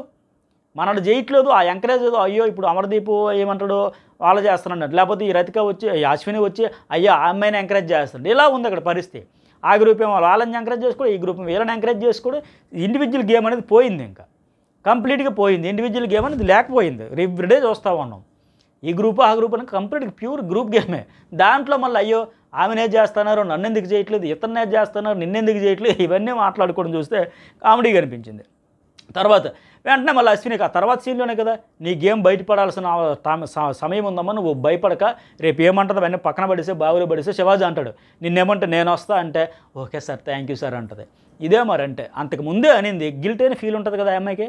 మనల్ని చేయట్లేదు ఆ ఎంకరేజ్ లేదు, అయ్యో ఇప్పుడు అమర్దీప్ ఏమంటాడు వాళ్ళు చేస్తున్నాడు, లేకపోతే ఈ రతిక వచ్చి అశ్విని వచ్చి అయ్యో ఆ అమ్మాయిని ఎంకరేజ్ చేస్తాడు, ఇలా ఉంది అక్కడ పరిస్థితి. ఆ గ్రూప్ ఏమో వాళ్ళని ఎంకరేజ్ చేసుకోడు, ఈ గ్రూప్ వీళ్ళని ఎంకరేజ్ చేసుకోడు, ఇండివిజువల్ గేమ్ అనేది పోయింది, ఇంకా కంప్లీట్గా పోయింది ఇండివిజువల్ గేమ్ అనేది లేకపోయింది. ఎవ్రీ డే చూస్తూ ఉన్నాం ఈ గ్రూప్ ఆ గ్రూప్ అనేది కంప్లీట్గా ప్యూర్ గ్రూప్ గేమే. దాంట్లో మళ్ళీ అయ్యో ఆమెనే చేస్తున్నారు నన్ను ఎందుకు చేయట్లేదు, ఇతన్నే చేస్తున్నారు నిన్నెందుకు చేయట్లేదు, ఇవన్నీ మాట్లాడుకోవడం చూస్తే కామెడీగా అనిపించింది. తర్వాత వెంటనే మళ్ళీ అశ్వినిక తర్వాత సీన్లోనే కదా నీ గేమ్ బయటపడాల్సిన సమయం ఉందమ్మా, నువ్వు భయపడక రేపు ఏమంటుంది అవన్నీ పక్కన పడిస్తే బావిలో పడిస్తే శివాజీ అంటాడు నిన్నేమంటే నేను వస్తా అంటే okay sir thank you sir అంటుంది. ఇదే మరి అంటే అంతకుముందే అనింది, గిల్ట్ అయిన ఫీల్ ఉంటుంది కదా అమ్మాయికి,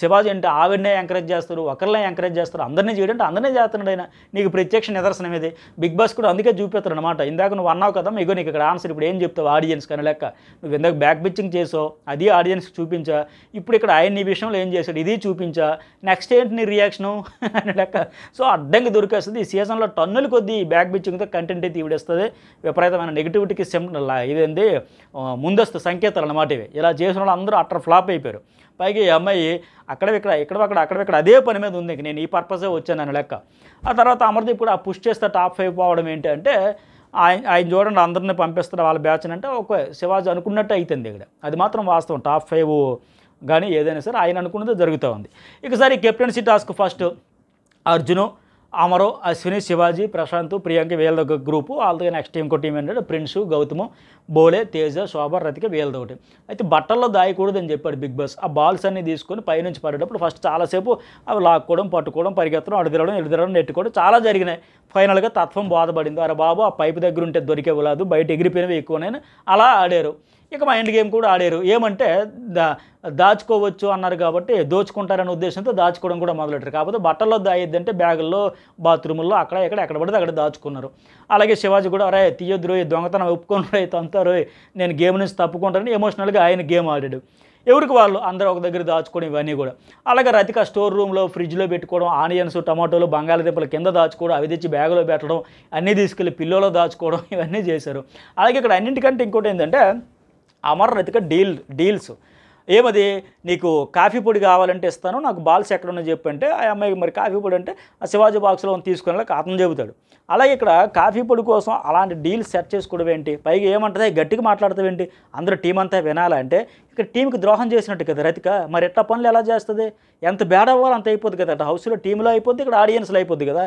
శివాజీ అంటే ఆవిడనే ఎంకరేజ్ చేస్తారు ఒకరినే ఎంకరేజ్ చేస్తారు అందరినీ చేయడంటే అందరినీ చేస్తున్నాడు ఆయన, నీకు ప్రత్యక్ష నిదర్శనం ఇది. బిగ్ బాస్ కూడా అందుకే చూపిస్తాడు అనమాట, ఇందాక నువ్వు అన్నావు కదా మీకు నీకు ఇక్కడ ఆన్సర్ ఇప్పుడు ఏం చెప్తావు ఆడియన్స్ కానీ, లెక్క నువ్వు ఇందాక బ్యాక్ బిచ్చింగ్ చేసావు అది ఆడియన్స్కి చూపించా, ఇప్పుడు ఇక్కడ ఆయన నీ విషయంలో ఏం చేశాడు ఇది చూపించా, నెక్స్ట్ ఏంటి నీ రియాక్షను అని లెక్క. సో అడ్డంగా దొరికేస్తుంది ఈ సీజన్లో టన్నులు కొద్దీ బ్యాక్ బిచ్చింగ్తో కంటెంట్ అయితే ఇవిడేస్తుంది, విపరీతమైన నెగిటివిటీకి సిమ్టమ్ ఇదేంది ముందస్తు సంకేతాలు అనమాట ఇవి. ఇలా చేసిన వాళ్ళు అందరూ అట్టర్ ఫ్లాప్ అయిపోయారు, పైగా ఈ అమ్మాయి అక్కడ ఇక్కడ ఇక్కడ అక్కడ అక్కడక్కడ అదే పని మీద ఉంది, నేను ఈ పర్పసే వచ్చాను అని లెక్క. ఆ తర్వాత అమర్దీప్ కూడా ఆ పుష్ చేస్తే టాప్ ఫైవ్ పోవడం ఏంటంటే ఆయన ఆయన చూడండి అందరినీ పంపిస్తారు వాళ్ళ బ్యాచ్ అంటే ఒక శివాజీ అనుకున్నట్టు అవుతుంది ఇక్కడ, అది మాత్రం వాస్తవం. టాప్ ఫైవ్ కానీ ఏదైనా సరే ఆయన అనుకున్నది జరుగుతూ ఉంది. ఇకసారి captaincy task first Arjun Amar Ashwini Shivaji प्रशांत प्रियांक वील ग्रूप वाले नैक्स्ट इंको टीम प्रिंस गौतम बोले तेज शोभा रतिक वीलोटे अच्छे बटल्लो दायकूदनि बिग बॉस आ बाल्स अभी पैन पड़ेटప్పుడు फस्ट चाल सू अभी लाख पट्टुकोवడం పరిగెత్తడం అడదరడం ఎడదరడం నెట్టుకోవడం చాలా జరిగినాయి। ఫైనల్ గా తత్వం బాధపడింది, అరే బాబు ఆ పైపు దగ్గర ఉంటే దొరికేవలాదు బయట ఎగిరిపోయినవి ఎక్కువనే అలా ఆడారు। ఇక మైండ్ గేమ్ కూడా ఆడారు, ఏమంటే దాచుకోవచ్చు అన్నారు కాబట్టి దోచుకుంటారనే ఉద్దేశంతో దాచుకోవడం కూడా మొదలెట్టారు। కాకపోతే బట్టల్లో దాయిద్దంటే బ్యాగుల్లో బాత్రూముల్లో అక్కడ ఎక్కడ ఎక్కడ పడితే అక్కడ దాచుకున్నారు। అలాగే శివాజీ కూడా అరే తీయొద్దురు ఈ దొంగతనం ఒప్పుకోనరై తంతారు నేను గేమ్ నుంచి తప్పుకుంటానని ఎమోషనల్ గా ఆయన గేమ్ ఆడాడు। ఎవరికి వాళ్ళు అందరూ ఒక దగ్గర దాచుకోవడం ఇవన్నీ కూడా అలాగే రతిక స్టోర్ రూమ్లో ఫ్రిడ్జ్లో పెట్టుకోవడం ఆనియన్స్ టమాటోలు బంగాళదుంపల కింద దాచుకోవడం అవి తెచ్చి బ్యాగులో పెట్టడం అన్నీ తీసుకెళ్ళి పిల్లోలో దాచుకోవడం ఇవన్నీ చేశారు। అలాగే ఇక్కడ అన్నింటికంటే ఇంకోటి ఏంటంటే అమర్ రతిక డీల్ డీల్స్ ఏమది నీకు కాఫీ పొడి కావాలంటే ఇస్తాను నాకు బాల్స్ ఎక్కడ ఉన్నాయో చెప్పంటే ఆ అమ్మాయికి మరి కాఫీ పొడి అంటే ఆ శివాజీ బాక్స్లో ఉన్న తీసుకునేలా అతను చెబుతాడు। అలాగే ఇక్కడ కాఫీ పొడి కోసం అలాంటి డీల్స్ సెట్ చేసుకోవడం ఏంటి, పైగా ఏమంటుంది గట్టిగా మాట్లాడతావేంటి అందరూ టీం అంతా వినాలంటే ఇక్కడ టీంకి ద్రోహం చేసినట్టు కదా రతిక, మరి ఎట్లా పనులు ఎలా చేస్తుంది ఎంత బ్యాడ్ అవ్వాలి అంత అయిపోద్ది కదా, అటు హౌస్లో టీంలో అయిపోద్ది ఇక్కడ ఆడియన్స్లో అయిపోద్ది కదా,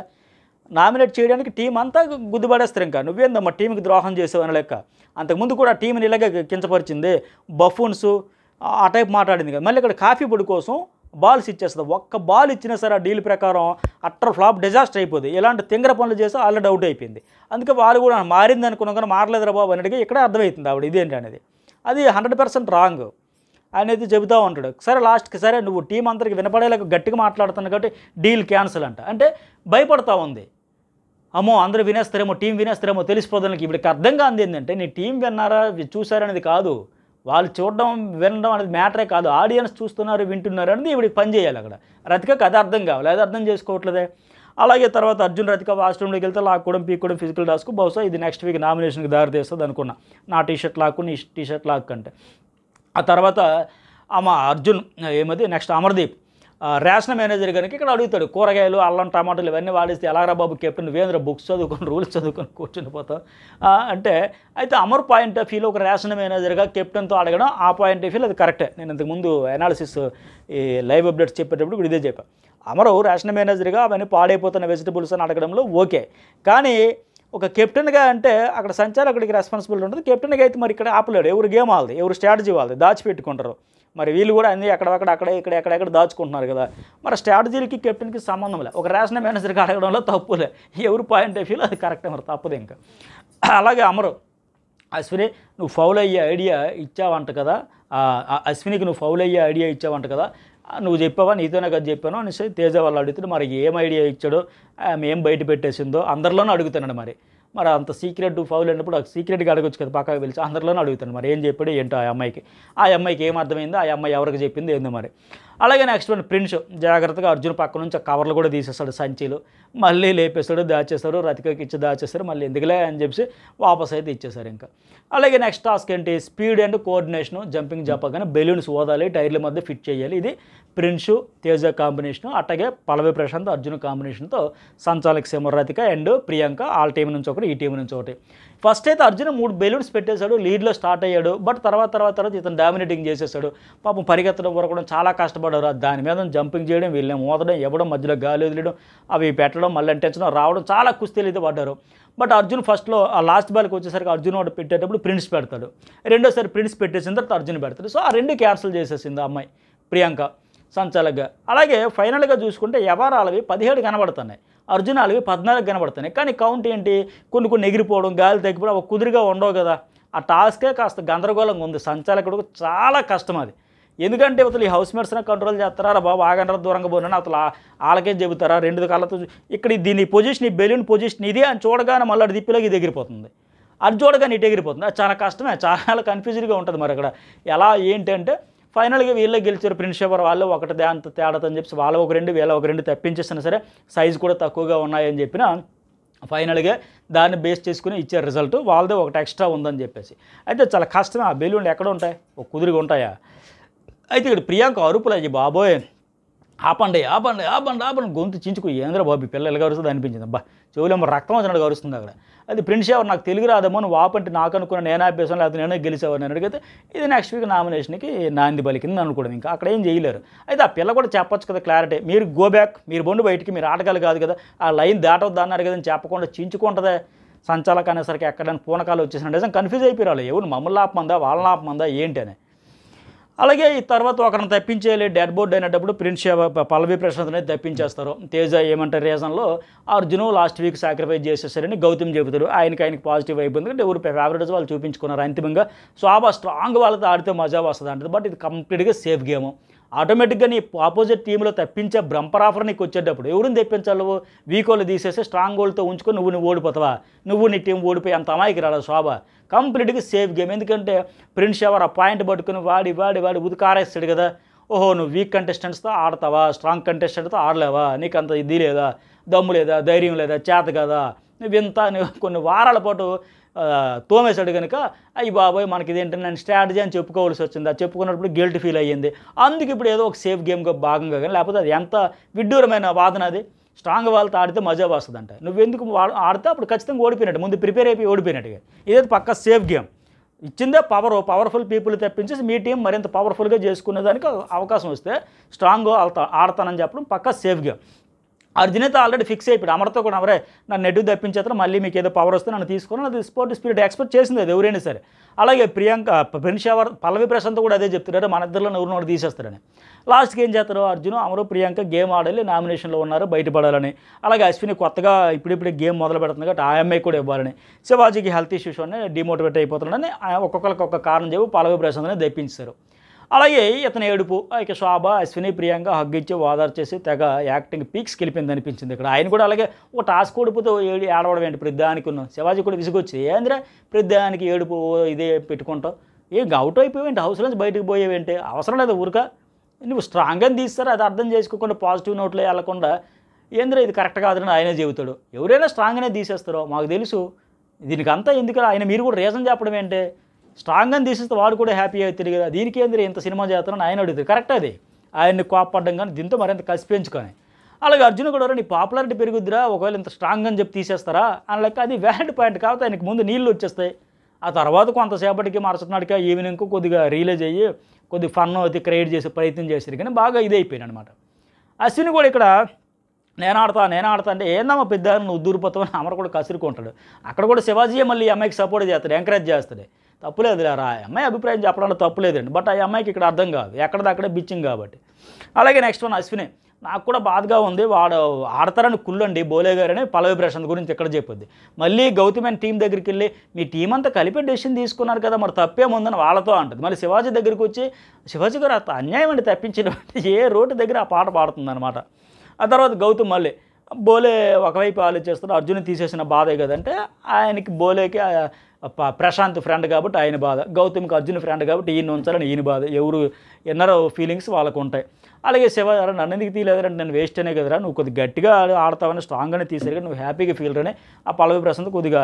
నామినేట్ చేయడానికి టీం అంతా గుద్దుపడేస్తారు ఇంకా నువ్వేందమ్మా టీంకి ద్రోహం చేసేవని లెక్క। అంతకుముందు కూడా టీంని ఇలాగే కించపరిచింది బఫూన్స్ ఆ టైప్ మాట్లాడింది కదా, మళ్ళీ ఇక్కడ కాఫీ పొడి కోసం బాల్స్ ఇచ్చేస్తుంది ఒక్క బాల్ ఇచ్చినా సరే ఆ డీల్ ప్రకారం అట్టర్ ఫ్లాప్ డిజాస్టర్ అయిపోద్ది, ఇలాంటి తింగర పనులు చేస్తే ఆల్రెడీ అవుట్ అయిపోయింది। అందుకే వాళ్ళు కూడా మారింది అనుకున్నాం కానీ మారలేదురా బాబు అనేది ఇక్కడే అర్థమవుతుంది ఆవిడ ఇదేంటి అనేది, అది హండ్రెడ్ పర్సెంట్ రాంగ్ అనేది చెబుతూ ఉంటాడు। సరే లాస్ట్కి సరే నువ్వు టీం అందరికి వినపడేలాగా గట్టిగా మాట్లాడుతున్నావు కాబట్టి డీల్ క్యాన్సిల్ అంట, అంటే భయపడతా ఉంది అమ్మో అందరూ వినేస్తారేమో టీం వినేస్తారేమో తెలిసిపోదానికి ఇప్పటికి అర్థం కాదు ఏంటంటే నీ టీం విన్నారా చూసారనేది కాదు వాళ్ళు చూడడం వినడం అనేది మ్యాటరే కాదు ఆడియన్స్ చూస్తున్నారు వింటున్నారు అనేది ఇవిడికి పని చేయాలి అక్కడ రతికకు అది అర్థం కావాలి అది అర్థం చేసుకోవట్లేదే। అలాగే తర్వాత అర్జున్ రతిక వాష్రూమ్లోకి వెళ్తే లాక్కోవడం పీక్కోవడం ఫిజికల్ టాస్క్ బహుశా ఇది నెక్స్ట్ వీక్ నామినేషన్కి దారి తీస్తుంది అనుకున్నా, నా టీషర్ట్ లాక్కు నీ టీషర్ట్ లాక్ అంటే ఆ తర్వాత అమ్మ అర్జున్ ఏమది నెక్స్ట్ అమర్దీప్ రేషన్ మేనేజర్ కనుక ఇక్కడ అడుగుతాడు కూరగాయలు అల్లం టమాటాలు ఇవన్నీ వాడిస్తే ఎలాగరా బాబు కెప్టెన్ వేంద్ర బుక్స్ చదువుకొని రూల్స్ చదువుకొని కూర్చుని పోతాం అంటే, అయితే అమర్ పాయింట్ ఆఫ్ వ్యూలో ఒక రేషన్ మేనేజర్గా కెప్టెన్తో అడగడం ఆ పాయింట్ ఆఫ్ వ్యూలో అది కరెక్టే, నేను ఇంతకుముందు అనాలిసిస్ ఈ లైవ్ అప్డేట్స్ చెప్పేటప్పుడు కూడా ఇదే చెప్పాను అమరు రేషన్ మేనేజర్గా అవన్నీ పాడైపోతున్న వెజిటబుల్స్ అని అడగడంలో ఓకే, కానీ ఒక కెప్టెన్గా అంటే అక్కడ సంచాలకుడికి రెస్పాన్సిబిలిటీ ఉంటుంది, కెప్టెన్గా అయితే మరి ఇక్కడ ఆపలేడు ఎవరు గేమ్ వాళ్ళది ఎవరు స్ట్రాటజీ వాళ్ళది దాచిపెట్టుకుంటారు, మరి వీళ్ళు కూడా అన్నీ అక్కడక్కడ అక్కడ ఇక్కడ ఎక్కడెక్కడ దాచుకుంటున్నారు కదా, మరి స్ట్రాటజీలకి కెప్టెన్కి సంబంధం లేదు ఒక రేషన్ మేనేజర్కి అడగడంలో తప్పులే ఎవరు పాయింట్ ఆఫ్ వ్యూలో అది కరెక్ట్ మరి తప్పదు ఇంకా। అలాగే అమరు అశ్విని నువ్వు ఫౌల్ అయ్యే ఐడియా ఇచ్చావంట కదా అశ్వినికి నువ్వు ఫౌల్ అయ్యే ఐడియా ఇచ్చావంట కదా నువ్వు చెప్పావా నీతోనే కదా చెప్పాను అనేసి తేజ వాళ్ళు అడుగుతాడు మరి ఏం ఐడియా ఇచ్చాడో ఏం బయట పెట్టేసిందో అందరిలోనూ అడుగుతున్నాడు, మరి మరి అంత సీక్రెట్ ఫౌల్ అయినప్పుడు సీక్రెట్గా అడగొచ్చు కదా పక్కకు పిలిచి అందరిలోనే అడుగుతాను మరి ఏం చెప్పాడు ఏంటో ఆ అమ్మాయికి ఆ అమ్మాయికి ఏం అర్థమైందో ఆ అమ్మాయి ఎవరికి చెప్పింది ఏందో మరి। అలాగే నెక్స్ట్ వన్ ప్రిన్స్ జాగ్రత్తగా అర్జున్ పక్క నుంచి కవర్లు కూడా తీసేస్తాడు సంచీలు మళ్ళీ లేపేస్తాడు దాచేస్తారు రతికకి ఇచ్చి దాచేస్తారు మళ్ళీ ఎందుకులే అని చెప్పి వాపస్ అయితే ఇచ్చేసారు ఇంకా। అలాగే నెక్స్ట్ టాస్క్ ఏంటి స్పీడ్ అండ్ కోఆర్డినేషను జంపింగ్ జంపగానే బెలూన్స్ ఓదాలి టైర్ల మధ్య ఫిట్ చేయాలి, ఇది ప్రిన్స్ తేజ కాంబినేషను అట్లాగే పల్లవి ప్రశాంత్ అర్జున్ కాంబినేషన్తో సంచాలక్ సీమ Rathika and Priyanka all team నుంచి ఒకటి ఈ టీం నుంచి ఒకటి। ఫస్ట్ అయితే అర్జున్ మూడు బెలూన్స్ పెట్టేశాడు లీడ్లో స్టార్ట్ అయ్యాడు, బట్ తర్వాత తర్వాత తర్వాత ఇతను డామినేటింగ్ చేసేసాడు పాపం పరిగెత్తడం వరకు చాలా కష్టపడ్డారు, దాని మీద జంపింగ్ చేయడం వీళ్ళని మోదడం ఇవ్వడం మధ్యలో గాలి వదిలేయడం అవి పెట్టడం మళ్ళీ టెన్షన్ రావడం చాలా కుస్తీలు అయితే పడ్డారు। బట్ అర్జున్ ఫస్ట్లో ఆ లాస్ట్ బాల్కి వచ్చేసరికి అర్జున్ వాడు పెట్టేటప్పుడు ప్రిన్స్ పెడతాడు రెండోసారి ప్రిన్స్ పెట్టేసిన తర్వాత అర్జున్ పెడతాడు, సో ఆ రెండు క్యాన్సిల్ చేసేసింది అమ్మాయి ప్రియాంక సంచాలక్గా। అలాగే ఫైనల్గా చూసుకుంటే యవారాలవి పదిహేడు కనబడుతున్నాయి అర్జున్ వాళ్ళవి పద్నాలుగు కనబడుతున్నాయి, కానీ కౌంట్ ఏంటి కొన్ని కొన్ని ఎగిరిపోవడం గాలి తగ్గిపోవడం అవి కుదురుగా ఉండవు కదా ఆ టాస్కే కాస్త గందరగోళంగా ఉంది సంచాలకుడు చాలా కష్టం అది, ఎందుకంటే అతను ఈ హౌస్ మేట్స్నే కంట్రోల్ చేస్తారా బాబు ఆగంటారా దూరంగా పోయినా అతను వాళ్ళకే చెబుతారా రెండు కాళ్ళతో ఇక్కడ దీని పొజిషన్ ఈ బెలూన్ పొజిషన్ ఇది అని చూడగానే మళ్ళీ అది దిప్పిలోకి ఇది ఎగిరిపోతుంది అది చూడగానే ఇటు ఎగిరిపోతుంది అది చాలా కష్టమే చాలా కన్ఫ్యూజ్డ్గా ఉంటుంది మరి అక్కడ ఎలా ఏంటంటే ఫైనల్గా వీళ్ళే గెలిచారు ప్రిన్స్ యవర్ వాళ్ళు ఒకటిదే అంత తేడాతో అని చెప్పి వాళ్ళు ఒక రెండు వీళ్ళ ఒక రెండు తప్పించేసినా సరే సైజు కూడా తక్కువగా ఉన్నాయని చెప్పిన ఫైనల్గా దాన్ని బేస్ చేసుకుని ఇచ్చే రిజల్ట్ వాళ్ళదే ఒకటి ఎక్స్ట్రా ఉందని చెప్పేసి, అయితే చాలా కష్టమే ఆ బెలూన్లు ఎక్కడ ఉంటాయి ఒక కుదురుగా ఉంటాయా। అయితే ఇక్కడ ప్రియాంక అరుపులు అయ్యి బాబోయ్ ఆపండి ఆపండి ఆపండి ఆపండి గొంతు చించుకు ఏంద్ర బాబు పిల్లలు కరుస్తుంది అనిపించింది. అబ్బా చెవులేమో రక్తం వచ్చినట్టు కరుస్తుంది అక్కడ. అది ప్రిన్స్ యవర్ నాకు తెలుగు రాదేమో నువ్వు ఆపంటే నాకు అనుకున్న నేను ఆపేసాను లేకపోతే నేనే గెలిచేవారు అని అడిగితే ఇది నెక్స్ట్ వీక్ నామినేషన్కి నాంది పలికింది అనుకోవడం. ఇంకా అక్కడ ఏం చేయలేరు. అయితే ఆ పిల్ల కూడా చెప్పొచ్చు కదా క్లారిటీ, మీరు గో బ్యాక్, మీరు బండి బయటికి, మీరు ఆటగాళ్ళు కాదు కదా, ఆ లైన్ దాటొద్దు అన్నారు కదా అని చెప్పకుండా చించుకుంటుందా సంచాలక అనేసరికి ఎక్కడైనా పూనకాలు వచ్చేసిన నిజం కన్ఫ్యూజ్ అయిపోయారు. ఎవరు మమ్మల్ని ఆపమందా వాళ్ళని ఆపమందా ఏంటి అని. అలాగే ఈ తర్వాత ఒకరిని తప్పించేయాలి డెడ్ బోర్డ్ అయినప్పుడు ప్రిన్స్ పల్లవి ప్రశాంత్ని తప్పించేస్తారు. తేజ ఏమంటారు రీజన్లో అర్జును లాస్ట్ వీక్ సాక్రిఫైస్ చేసేసరిని గౌతమ్ చెబుతాడు. ఆయనకి ఆయనకి పాజిటివ్ అయిపోయింది అంటే ఎవరు ఫేవరెట్స్ వాళ్ళు చూపించుకున్నారు. అంతిమంగా శోభ స్ట్రాంగ్ వాళ్ళతో ఆడితే మజా వస్తుంది అంటది. బట్ ఇది కంప్లీట్గా సేఫ్ గేమ్. ఆటోమేటిక్గా నీ ఆపోజిట్ టీంలో తప్పించే బ్రంపర్ ఆఫర్ నీకు వచ్చేటప్పుడు ఎవరిని తెప్పించాలి? నువ్వు వీక్ వాళ్ళు తీసేసి స్ట్రాంగ్ వాళ్ళతో ఉంచుకొని నువ్వు నువ్వు ఓడిపోతావా? నువ్వు నీ టీం ఓడిపోయి అంత అమాయికి రాలా శోభ. కంప్లీట్గా సేఫ్ గేమ్. ఎందుకంటే ప్రిన్స్ యవర్ ఆ పాయింట్ పట్టుకుని వాడి వాడి వాడి ఉదికారేస్తాడు కదా. ఓహో నువ్వు వీక్ కంటెస్టెంట్స్తో ఆడతావా, స్ట్రాంగ్ కంటెస్టెంట్తో ఆడలేవా, నీకు అంత ఇది లేదా, దమ్ము లేదా, ధైర్యం లేదా, చేత కదా నువ్వు ఇంత నువ్వు కొన్ని వారాల పాటు తోమేశాడు కనుక అయ్యి బాబోయ్ మనకి ఇదేంటంటే నేను స్ట్రాటజీ అని చెప్పుకోవాల్సి వచ్చింది. అది చెప్పుకున్నప్పుడు గిల్ట్ ఫీల్ అయ్యింది. అందుకు ఇప్పుడు ఏదో ఒక సేఫ్ గేమ్గా భాగంగా కానీ లేకపోతే అది ఎంత విడ్డూరమైన వాదన. అది స్ట్రాంగ్ వాళ్ళతో ఆడితే మజా వస్తుంది అంటే నువ్వెందుకు ఆడితే అప్పుడు ఖచ్చితంగా ఓడిపోయినట్టు, ముందు ప్రిపేర్ అయిపోయి ఓడిపోయినట్టుగా. ఇదైతే పక్క సేఫ్ గేమ్. ఇచ్చిందే పవర్, పవర్ఫుల్ పీపుల్ తెప్పించేసి మీ టీం మరింత పవర్ఫుల్గా చేసుకునేదానికి అవకాశం వస్తే స్ట్రాంగ్ ఆడతా ఆడతానని చెప్పడం పక్క సేఫ్ గేమ్. అర్జున్ అయితే ఆల్రెడీ ఫిక్స్ అయిపోయాడు. అమర్తో కూడా అవరే నన్ను నెట్ తప్పించేత మళ్ళీ మీకు ఏదో పవర్ వస్తే నన్ను తీసుకుని అది స్పోర్ట్ స్పిరిట్ ఎక్స్పెక్ట్ చేసింది అది ఎవరైనా సరే. అలాగే ప్రియాంక ప్రిన్స్ యవర్ పల్లవి ప్రశాంత్ కూడా అదే చెప్తున్నారు, మన ఇద్దరిలో ఎవరు నోడు తీసేస్తారని. లాస్ట్కి ఏం చేస్తారు అర్జున్ అమరు ప్రియాంక గేమ్ ఆడాలి, నామినేషన్లో ఉన్నారు బయటపడాలని. అలాగే అశ్విని కొత్తగా ఇప్పుడిప్పుడే గేమ్ మొదలు పెడుతుంది కాబట్టి ఆ అమ్మాయి కూడా ఇవ్వాలని. శివాజీకి హెల్త్ ఇష్యూస్ అని డిమోటివేట్ అయిపోతున్నాడని ఒక్కొక్కరికి ఒక్క కారణం చెప్పి పల్లవి ప్రశాంత్ని తెప్పించారు. అలాగే ఇతను ఏడుపు ఇక శోభ అశ్విని ప్రియాంక హగ్ ఇచ్చి ఓదార్ చేసి తెగ యాక్టింగ్ పీక్స్కి వెళ్ళిపోయింది అనిపించింది ఇక్కడ. ఆయన కూడా అలాగే ఒక టాస్క్ ఓడిపోతే ఏడవడం ఏంటి ప్రతిదానికి ఉన్నాం. శివాజీ కూడా విసుగొచ్చి ఏంద్రా ప్రతిదానికి ఏడుపు ఇదే పెట్టుకుంటాం, ఏం అవుట్ అయిపోయేంటి, హౌస్ నుంచి బయటకు పోయేవేంటి, అవసరం లేదు, ఊరిక నువ్వు స్ట్రాంగ్గా తీస్తారు అది అర్థం చేసుకోకుండా పాజిటివ్ నోట్లో వెళ్లకుండా ఏంద్రా ఇది కరెక్ట్ కాదని ఆయనే చెబుతాడు. ఎవరైనా స్ట్రాంగ్గానే తీసేస్తారో మాకు తెలుసు, దీనికంతా ఎందుకు ఆయన మీరు కూడా రీజన్ చెప్పడం ఏంటి, స్ట్రాంగ్ అని తీసేస్తే వాడు కూడా హ్యాపీ అవుతుంది కదా, దీనికి ఏంది ఇంత సినిమా చేస్తానని ఆయన అడుగుతారు. కరెక్ట్ అది ఆయన్ని కోపడ్డం కానీ దీంతో మరింత కసి పెంచుకొని. అలాగే అర్జున్ కూడా నీ పాపులారిటీ పెరుగుద్దిరా ఒకవేళ ఇంత స్ట్రాంగ్ అని చెప్పి తీసేస్తారా అని లెక్క. అది వ్యాలిడ్ పాయింట్. కాబట్టి ఆయనకు ముందు నీళ్ళు వచ్చేస్తాయి, ఆ తర్వాత కొంతసేపటికి మరుసటినాటికి ఈవినింగ్కు కొద్దిగా రిలీజ్ అయ్యి కొద్ది ఫన్ అది క్రియేట్ చేసే ప్రయత్నం చేశారు కానీ బాగా ఇదే అయిపోయింది అనమాట. అశ్విని కూడా ఇక్కడ నేను ఆడతా నేను ఆడతా అంటే ఏందమ్మా పెద్ద నువ్వు దూరిపోతావని అమర కూడా కసురుకుంటాడు. అక్కడ కూడా శివాజీ మళ్ళీ అమ్మాయికి సపోర్ట్ చేస్తాడు, ఎంకరేజ్ చేస్తాడు. తప్పులేదు రా ఆ అమ్మాయి అభిప్రాయం చెప్పడానికి తప్పులేదండి, బట్ ఆ అమ్మాయికి ఇక్కడ అర్థం కాదు, ఎక్కడిదక్కడే బిచ్చింగ్ కాబట్టి. అలాగే నెక్స్ట్ వన్ అశ్విని నాకు కూడా బాధగా ఉంది వాడు ఆడతారని కుళ్ళండి బోలే గారని పల్లవి ప్రశాంత్ గురించి ఇక్కడ చెప్పొద్ది. మళ్ళీ గౌతమ్ టీం దగ్గరికి వెళ్ళి మీ టీం అంతా కలిపి డెసిషన్ తీసుకున్నారు కదా మరి తప్పేముందని వాళ్ళతో అంటుంది. మళ్ళీ శివాజీ దగ్గరికి వచ్చి శివాజీ గారు అంత అన్యాయం అండి తప్పించిన ఏ రోడ్డు దగ్గర ఆ పాట పాడుతుంది అనమాట. ఆ తర్వాత గౌతమ్ మళ్ళీ బోలే ఒకవైపు ఆలోచిస్తాడు అర్జున్ తీసేసిన బాధే కదంటే ఆయనకి బోలేకి ప్రశాంత్ ఫ్రెండ్ కాబట్టి ఆయన బాధ, గౌతమ్కి అర్జున్ ఫ్రెండ్ కాబట్టి ఈయన ఉంచాలని ఈయన బాధ, ఎవరు ఎన్నరో ఫీలింగ్స్ వాళ్ళకు ఉంటాయి. అలాగే శివ నన్ను ఎందుకు తీయలేదంటే నేను వేస్ట్ అనే కదరా నువ్వు కొద్దిగా గట్టిగా ఆడతావని స్ట్రాంగ్గానే తీసారు కానీ నువ్వు హ్యాపీగా ఫీల్ అని ఆ పల్లవి ప్రశాంత్ కొద్దిగా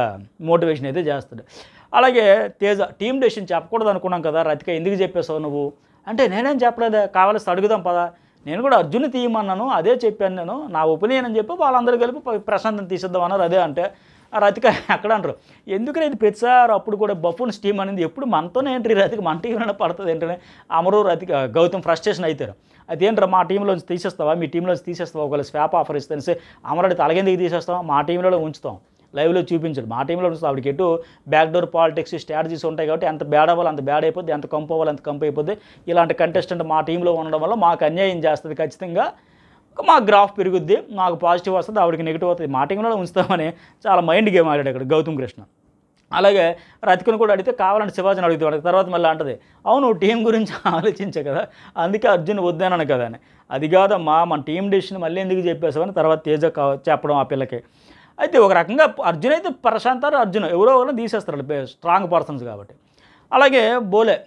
మోటివేషన్ అయితే చేస్తాడు. అలాగే తేజ టీమ్ డెసిషన్ చెప్పకూడదు అనుకున్నాం కదా రతిక ఎందుకు చెప్పేసావు నువ్వు అంటే నేనేం చెప్పలేదా కావాల్సి అడుగుదాం పదా, నేను కూడా అర్జున్ తీయమన్నాను అదే చెప్పాను, నేను నా ఒపీనియన్ అని చెప్పి వాళ్ళందరూ కలిపి ప్రశాంతం తీసేద్దాం అన్నారు అదే అంటే రతిక అక్కడ అంటారు ఎందుకనే ఇది ప్రతిసారి అప్పుడు కూడా బఫూన్స్ టీం అనేది ఎప్పుడు మనతోనే ఏంటి రతిక మన టీం అయినా పడుతుంది ఏంటనే అమరు రతిక గౌతమ్ ఫ్రస్ట్రేషన్ అవుతారు. అదేంటారు మా టీంలోంచి తీసేస్తావా, మీ టీంలోంచి తీసేస్తావా, ఒకవేళ స్వాప్ ఆఫర్ ఇస్తాను అమరుడు తలగేందుకు తీసేస్తాం మా టీంలో ఉంచుతాం లైవ్లో చూపించడు మా టీంలో ఉంచుతాం. అప్పటికి ఎటు బ్యాక్డోర్ పాలిటిక్స్ స్ట్రాటజీస్ ఉంటాయి కాబట్టి ఎంత బ్యాడ్ అవ్వాలి అంత బ్యాడ్ అయిపోద్ది, ఎంత కంపు అవ్వాలి అంత కంపు అయిపోద్ది, ఇలాంటి కంటెస్టెంట్ మా టీంలో ఉండడం వల్ల మాకు అన్యాయం చేస్తుంది, ఖచ్చితంగా మా గ్రాఫ్ పెరుగుద్ది, నాకు పాజిటివ్ వస్తుంది ఆవిడకి నెగిటివ్ అవుతుంది, మా టీంలో ఉంచుతామని చాలా మైండ్ గేమ్ ఆడాడు అక్కడ గౌతమ్ కృష్ణ. అలాగే రతికను కూడా అడిగితే కావాలంటే శివాజీని అడుగుతాడు వాడికి. తర్వాత మళ్ళీ అంటది అవును టీం గురించి ఆలోచించే కదా అందుకే అర్జున్ వద్దనను కదా అని. అది కాదమ్మా మన టీం డెసిషన్ మళ్ళీ ఎందుకు చెప్పేసామని తర్వాత తేజ చెప్పడం ఆ పిల్లకి. అయితే ఒక రకంగా అర్జున్ అయితే ప్రశాంత్ అర్జున్ ఎవరో ఎవరో తీసేస్తారు స్ట్రాంగ్ పర్సన్స్ కాబట్టి. అలాగే బోలే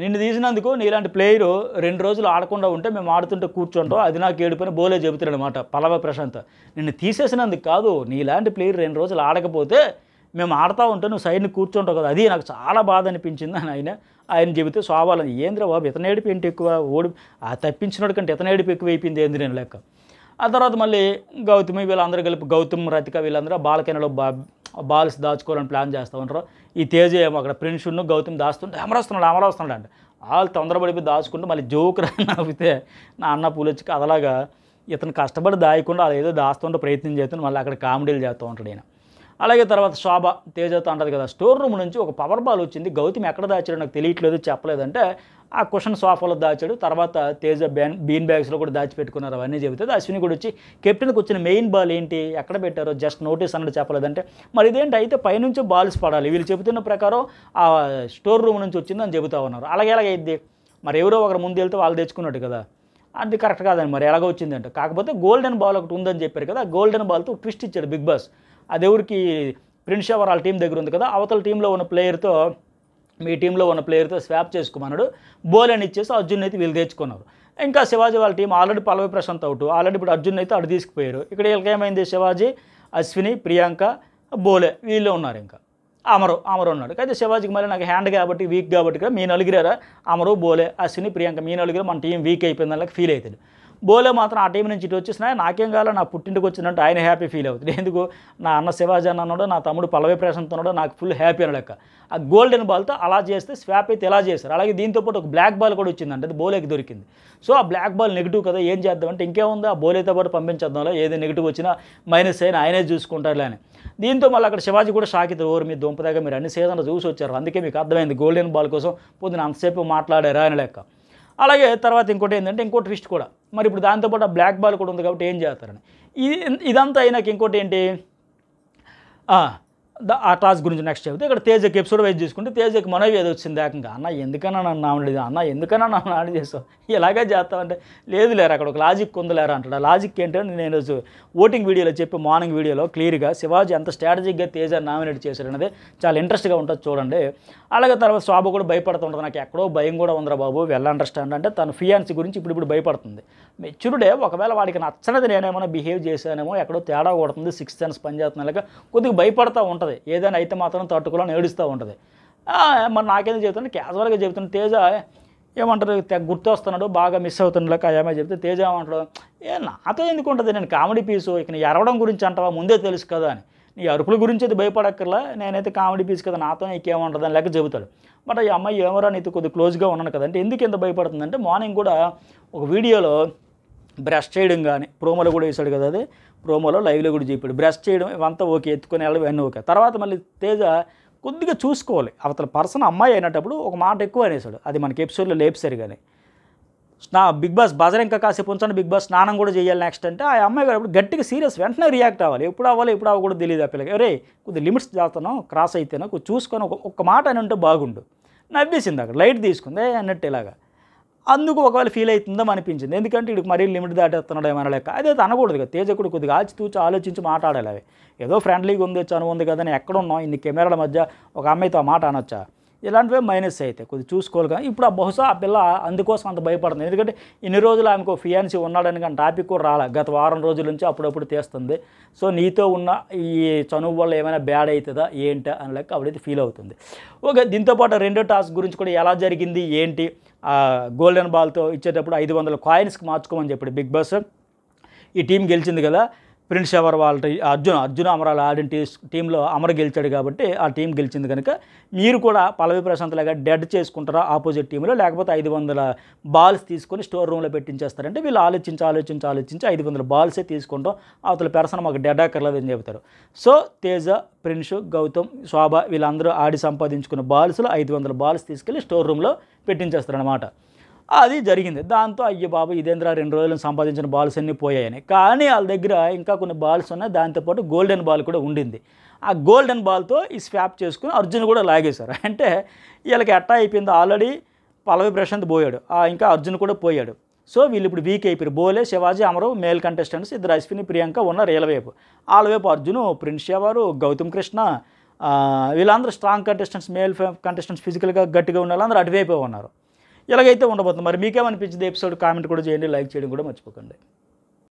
నిన్ను తీసినందుకు నీలాంటి ప్లేయరు రెండు రోజులు ఆడకుండా ఉంటే మేము ఆడుతుంటే కూర్చుంటాం అది నాకు ఏడుపని బోలే చెబుతున్నాడు అనమాట పల్లవి ప్రశాంత్. నిన్ను తీసేసినందుకు కాదు, నీలాంటి ప్లేయర్ రెండు రోజులు ఆడకపోతే మేము ఆడుతూ ఉంటే నువ్వు సైడ్ని కూర్చుంటావు కదా అది నాకు చాలా బాధ అనిపించింది అని ఆయన ఆయన చెబితే సోవాలని ఏంద్ర బాబు ఇతను ఏడిపి ఏంటి ఎక్కువ ఓడి ఆ తప్పించినోడి కంటే ఇతను ఏడిపి ఎక్కువ అయిపోయింది ఏంది నేను లెక్క. ఆ తర్వాత మళ్ళీ గౌతమి వీళ్ళందరూ కలిపి గౌతమ్ రతిక వీళ్ళందరూ బాలకేనలో బా బాల్స్ దాచుకోవాలని ప్లాన్ చేస్తూ ఉంటారు. ఈ తేజ ఏమో అక్కడ ప్రిన్షును గౌతమ్ దాస్తుంటే అమరస్తున్నాడు అమరస్తున్నాడు అంటే వాళ్ళు తొందరపడిపోయి దాచుకుంటూ మళ్ళీ జోకురా నవ్వితే నా అన్న పూలొచ్చి అదలాగా ఇతను కష్టపడి దాయకుండా వాళ్ళు ఏదో దాస్తుంటే ప్రయత్నం చేస్తున్నాడు మళ్ళీ అక్కడ కామెడీలు చేస్తూ ఉంటాడు ఈయన. అలాగే తర్వాత శోభ తేజతో అంటది కదా స్టోర్ రూమ్ నుంచి ఒక పవర్ బాల్ వచ్చింది గౌతమ్ ఎక్కడ దాచాడో నాకు తెలియట్లేదు చెప్పలేదంటే ఆ కుషన్ సోఫాలో దాచాడు. తర్వాత తేజ బ్యాన్ బీన్ బ్యాగ్స్లో కూడా దాచిపెట్టుకున్నారు అవన్నీ చెబితే అశ్విని కూడా వచ్చి కెప్టెన్కి వచ్చిన మెయిన్ బాల్ ఏంటి ఎక్కడ పెట్టారో జస్ట్ నోటీస్ అన్నట్టు చెప్పలేదంటే మరి ఇదేంటి అయితే పైనుంచి బాల్స్ పడాలి వీళ్ళు చెబుతున్న ప్రకారం ఆ స్టోర్ రూమ్ నుంచి వచ్చిందని చెబుతా ఉన్నారు. అలాగే ఎలాగైద్ది మరి ఎవరో ఒకరు ముందు వెళ్తే వాళ్ళు తెచ్చుకున్నట్టు కదా అది కరెక్ట్ కాదని మరి ఎలాగో వచ్చిందంటే కాకపోతే గోల్డెన్ బాల్ ఒకటి ఉందని చెప్పారు కదా గోల్డెన్ బాల్తో ట్విస్ట్ ఇచ్చాడు బిగ్ బాస్. అదెవరికి ప్రిన్స్ యవర్ వాళ్ళ టీం దగ్గర ఉంది కదా అవతల టీంలో ఉన్న ప్లేయర్తో మీ టీంలో ఉన్న ప్లేయర్తో స్వాప్ చేసుకోమన్నాడు బోల్ అని ఇచ్చేసి అర్జున్ అయితే వీళ్ళు తెచ్చుకున్నారు. ఇంకా శివాజీ వాళ్ళ team already Pallavi Prashanth out already ఇప్పుడు అర్జున్ అయితే అటు తీసుకుపోయారు. ఇక్కడ వీళ్ళకి ఏమైంది శివాజీ అశ్విని ప్రియాంక బోలే వీళ్ళు ఉన్నారు. ఇంకా అమరు అమరు ఉన్నాడు అయితే శివాజీకి మళ్ళీ నాకు హ్యాండ్ కాబట్టి వీక్ కాబట్టి కదా మీ నలుగురారా అమరు బోలే అశ్విని ప్రియాంక మీ నలుగురు మన టీం వీక్ అయిపోయింది అలా ఫీల్ అవుతుంది. బోలే మాత్రం ఆ టీం నుంచి ఇటు వచ్చేసినా నాకేం కావాలో నా పుట్టింటికి వచ్చినట్టు ఆయన హ్యాపీ ఫీల్ అవుతుంది. ఎందుకు నా అన్న శివాజీ అన్న అన్నాడు నా తమ్ముడు పల్లవి ప్రశాంత్ అన్నాడు నాకు ఫుల్ హ్యాపీ అన్న లెక్క. ఆ గోల్డెన్ బాల్తో అలా చేస్తే స్వాప్ అయితే ఎలా చేశారు. అలాగే దీంతోపాటు ఒక బ్లాక్ బాల్ కూడా వచ్చిందంటే అది బోలేకి దొరికింది. సో ఆ బ్లాక్ బాల్ నెగిటివ్ కదా ఏం చేద్దామంటే ఇంకేముంది ఆ బోలేతో పాటు పంపించేద్దాంలో ఏది నెగిటివ్ వచ్చినా మైనస్ అయినా ఆయనే చూసుకుంటారులే అని దీంతో మళ్ళీ అక్కడ శివాజీ కూడా షాకిత ఓరు మీ దొంపదాగా మీరు అన్ని సీజన్లు చూసి వచ్చారు అందుకే మీకు అర్థమైంది గోల్డెన్ బాల్ కోసం పొద్దున అంతసేపు మాట్లాడారా అని లెక్క. అలాగే తర్వాత ఇంకోటి ఏంటంటే ఇంకో ట్విస్ట్ కూడా మరి ఇప్పుడు దాంతోపాటు ఆ బ్లాక్ బాల్ కూడా ఉంది కాబట్టి ఏం చేస్తారని ఇది ఇదంతా అయినాక ఇంకోటి ఏంటి ఆ టాస్ గురించి నెక్స్ట్ చెప్తే ఇక్కడ తేజకి ఎపిసోడ్ వైజ్ చూసుకుంటే తేజకి మనవి ఏదో వచ్చింది ఏకంగా అన్న ఎందుకన్నా నన్ను ఆమెలేదు అన్న ఎందుకన్నా నన్ను ఆడి చేస్తావు ఇలాగే చేస్తామంటే లేదు లేరు అక్కడ ఒక లాజిక్ ఉందలేరా అంటాడు. ఆ లాజిక్ ఏంటంటే నేను ఓటింగ్ వీడియోలో చెప్పి మార్నింగ్ వీడియోలో క్లియర్గా శివాజీ ఎంత స్ట్రాటజిక్గా తేజాన్ని నామినేట్ చేశారనేది చాలా ఇంట్రెస్ట్గా ఉంటుంది చూడండి. అలాగే తర్వాత శోభ కూడా భయపడుతుంటుంది నాకు ఎక్కడో భయం కూడా ఉందిరా బాబు వెల్ అండర్స్టాండ్ అంటే తన ఫియాన్స్ గురించి ఇప్పుడు ఇప్పుడు భయపడుతుంది. మెచ్యూర్డే ఒకవేళ వాడికి నచ్చనిది నేనేమైనా బిహేవ్ చేశానేమో ఎక్కడో తేడా కొడుతుంది సిక్స్ సెన్స్ పనిచేస్తున్న లేక కొద్దిగా భయపడతా ఉంటుంది ఏదైనా అయితే మాత్రం తట్టుకోవాలని ఏడుస్తూ ఉంటుంది. మరి నాకేదో చెబుతాను క్యాజువల్గా చెబుతాను తేజ ఏమంటారు గుర్తు వస్తున్నాడు బాగా మిస్ అవుతుండలేక ఏమో చెప్తే తేజ ఏమంటాడు ఏ నాతో ఎందుకు ఉంటుంది నేను కామెడీ పీసు ఇక నీ అరవడం గురించి అంటావా ముందే తెలుసు కదా అని నీ అరుపుల గురించి అయితే భయపడక్కర్లా నేనైతే కామెడీ పీస్ కదా నాతో నీకేమంటుంది అని లెక్క చెబుతాడు. బట్ ఈ అమ్మాయి ఏమరా నీతో కొద్దిగా క్లోజ్గా ఉన్నాను కదంటే ఎందుకు ఎంత భయపడుతుందంటే మార్నింగ్ కూడా ఒక వీడియోలో బ్రష్ చేయడం కానీ ప్రోమోలో కూడా వేసాడు కదా అది ప్రోమోలో లైవ్లో కూడా చెప్పాడు బ్రష్ చేయడం ఇవంతా ఓకే ఎత్తుకొని వెళ్ళడం అన్నీ ఓకే. తర్వాత మళ్ళీ తేజ కొద్దిగా చూసుకోవాలి అవతల పర్సన్ అమ్మాయి అయినప్పుడు ఒక మాట ఎక్కువ అనేసాడు అది మనకి ఎపిసోడ్లో లేపేశారు కానీ స్నా బిగ్ బాస్ బజర్ ఇంకా కాసేపు ఉంచండి బిగ్ బాస్ స్నానం కూడా చేయాలి నెక్స్ట్ అంటే ఆ అమ్మాయి గారు గట్టిగా సీరియస్ వెంటనే రియాక్ట్ అవ్వాలి ఎప్పుడు అవ్వాలి ఎప్పుడు అవ్వకూడదు తెలియదు ఆ పిల్లకి ఎవరే కొద్ది లిమిట్స్ చేస్తానో క్రాస్ అయితేనో చూసుకొని ఒక్క మాట అని ఉంటే బాగుండు నవ్వేసింది అక్కడ లైట్ తీసుకుంది అన్నట్టు ఇలాగా అందుకు ఒకవేళ ఫీల్ అవుతుందో అనిపించింది. ఎందుకంటే వీడికి మరీ లిమిట్ దాటేస్తున్నాడు ఏమైనా లెక్క అదే అనకూడదు కదా తేజ కూడా కొద్దిగా ఆచితూచి ఆలోచించి మాట్లాడాలి అవి ఏదో ఫ్రెండ్లీగా ఉంది చను ఉంది కదా నేను ఎక్కడున్నాం ఇన్ని కెమెరాల మధ్య ఒక అమ్మాయితో ఆ మాట అనొచ్చా ఇలాంటివే మైనస్ అయితే కొద్దిగా చూసుకోవాలి. కానీ ఇప్పుడు ఆ బహుశా ఆ పిల్ల అందుకోసం అంత భయపడుతుంది ఎందుకంటే ఇన్ని రోజులు ఆమెకు ఫియాన్సీ ఉన్నాడని కానీ టాపిక్ కూడా రాలే గత వారం రోజుల నుంచి అప్పుడప్పుడు తీస్తుంది. సో నీతో ఉన్న ఈ చనువు వల్ల ఏమైనా బ్యాడ్ అవుతుందా ఏంటా అని లెక్క అప్పుడైతే ఫీల్ అవుతుంది. ఓకే దీంతోపాటు రెండో టాస్క్ గురించి కూడా ఎలా జరిగింది ఏంటి గోల్డెన్ బాల్తో ఇచ్చేటప్పుడు ఐదు వందల కాయిన్స్కి మార్చుకోమని చెప్పాడు బిగ్ బాస్. ఈ టీం గెలిచింది కదా ప్రిన్స్ యవర్ వాళ్ళ అర్జున్ అర్జున్ అమరాలు ఆడిన టీ టీంలో అమర్ గెలిచాడు కాబట్టి ఆ టీం గెలిచింది కనుక మీరు కూడా పల్లవి ప్రశాంత్ లాగా డెడ్ చేసుకుంటారా ఆపోజిట్ టీంలో లేకపోతే ఐదు వందల బాల్స్ తీసుకొని స్టోర్ రూమ్లో పెట్టించేస్తారంటే వీళ్ళు ఆలోచించి ఆలోచించి ఆలోచించి ఐదు వందల బాల్సే తీసుకుంటాం అవతల పెర్సన్ మాకు డెడ్ అక్కర్లేదని చెబుతారు. సో తేజ ప్రిన్స్ గౌతమ్ శోభ వీళ్ళందరూ ఆడి సంపాదించుకున్న బాల్స్లో ఐదు వందల బాల్స్ తీసుకెళ్ళి స్టోర్ రూమ్లో పెట్టించేస్తారనమాట. అది జరిగింది దాంతో అయ్యో బాబు ఇదేంద్ర రెండు రోజులు సంపాదించిన బాల్స్ అన్నీ పోయాయని కానీ వాళ్ళ దగ్గర ఇంకా కొన్ని బాల్స్ ఉన్నాయి దాంతోపాటు గోల్డెన్ బాల్ కూడా ఉండింది ఆ గోల్డెన్ బాల్తో ఈ స్వాప్ చేసుకుని అర్జున్ కూడా లాగేశారు. అంటే వీళ్ళకి అట్టా అయిపోయింది ఆల్రెడీ పల్లవి ప్రశాంత్ పోయాడు ఇంకా అర్జున్ కూడా పోయాడు. సో వీళ్ళు ఇప్పుడు వీక్ అయిపోయారు బోలే శివాజీ అమరు మేల్ కంటెస్టెంట్స్ ఇద్దరు అశ్విని ప్రియాంక ఉన్నారు ఏలవైపు ఆలవైపు అర్జును ప్రిన్స్ యవర్ గౌతమ్ కృష్ణ వీళ్ళందరూ స్ట్రాంగ్ కంటెస్టెంట్స్ మేల్ కంటెస్టెంట్స్ ఫిజికల్గా గట్టిగా ఉన్న వాళ్ళందరూ అటువైపు ఉన్నారు. ఇలాగైతే ఉండబోతుంది. మరి మీకేమనిపించింది ఎపిసోడ్ కామెంట్ కూడా చేయండి లైక్ చేయడం కూడా మర్చిపోకండి.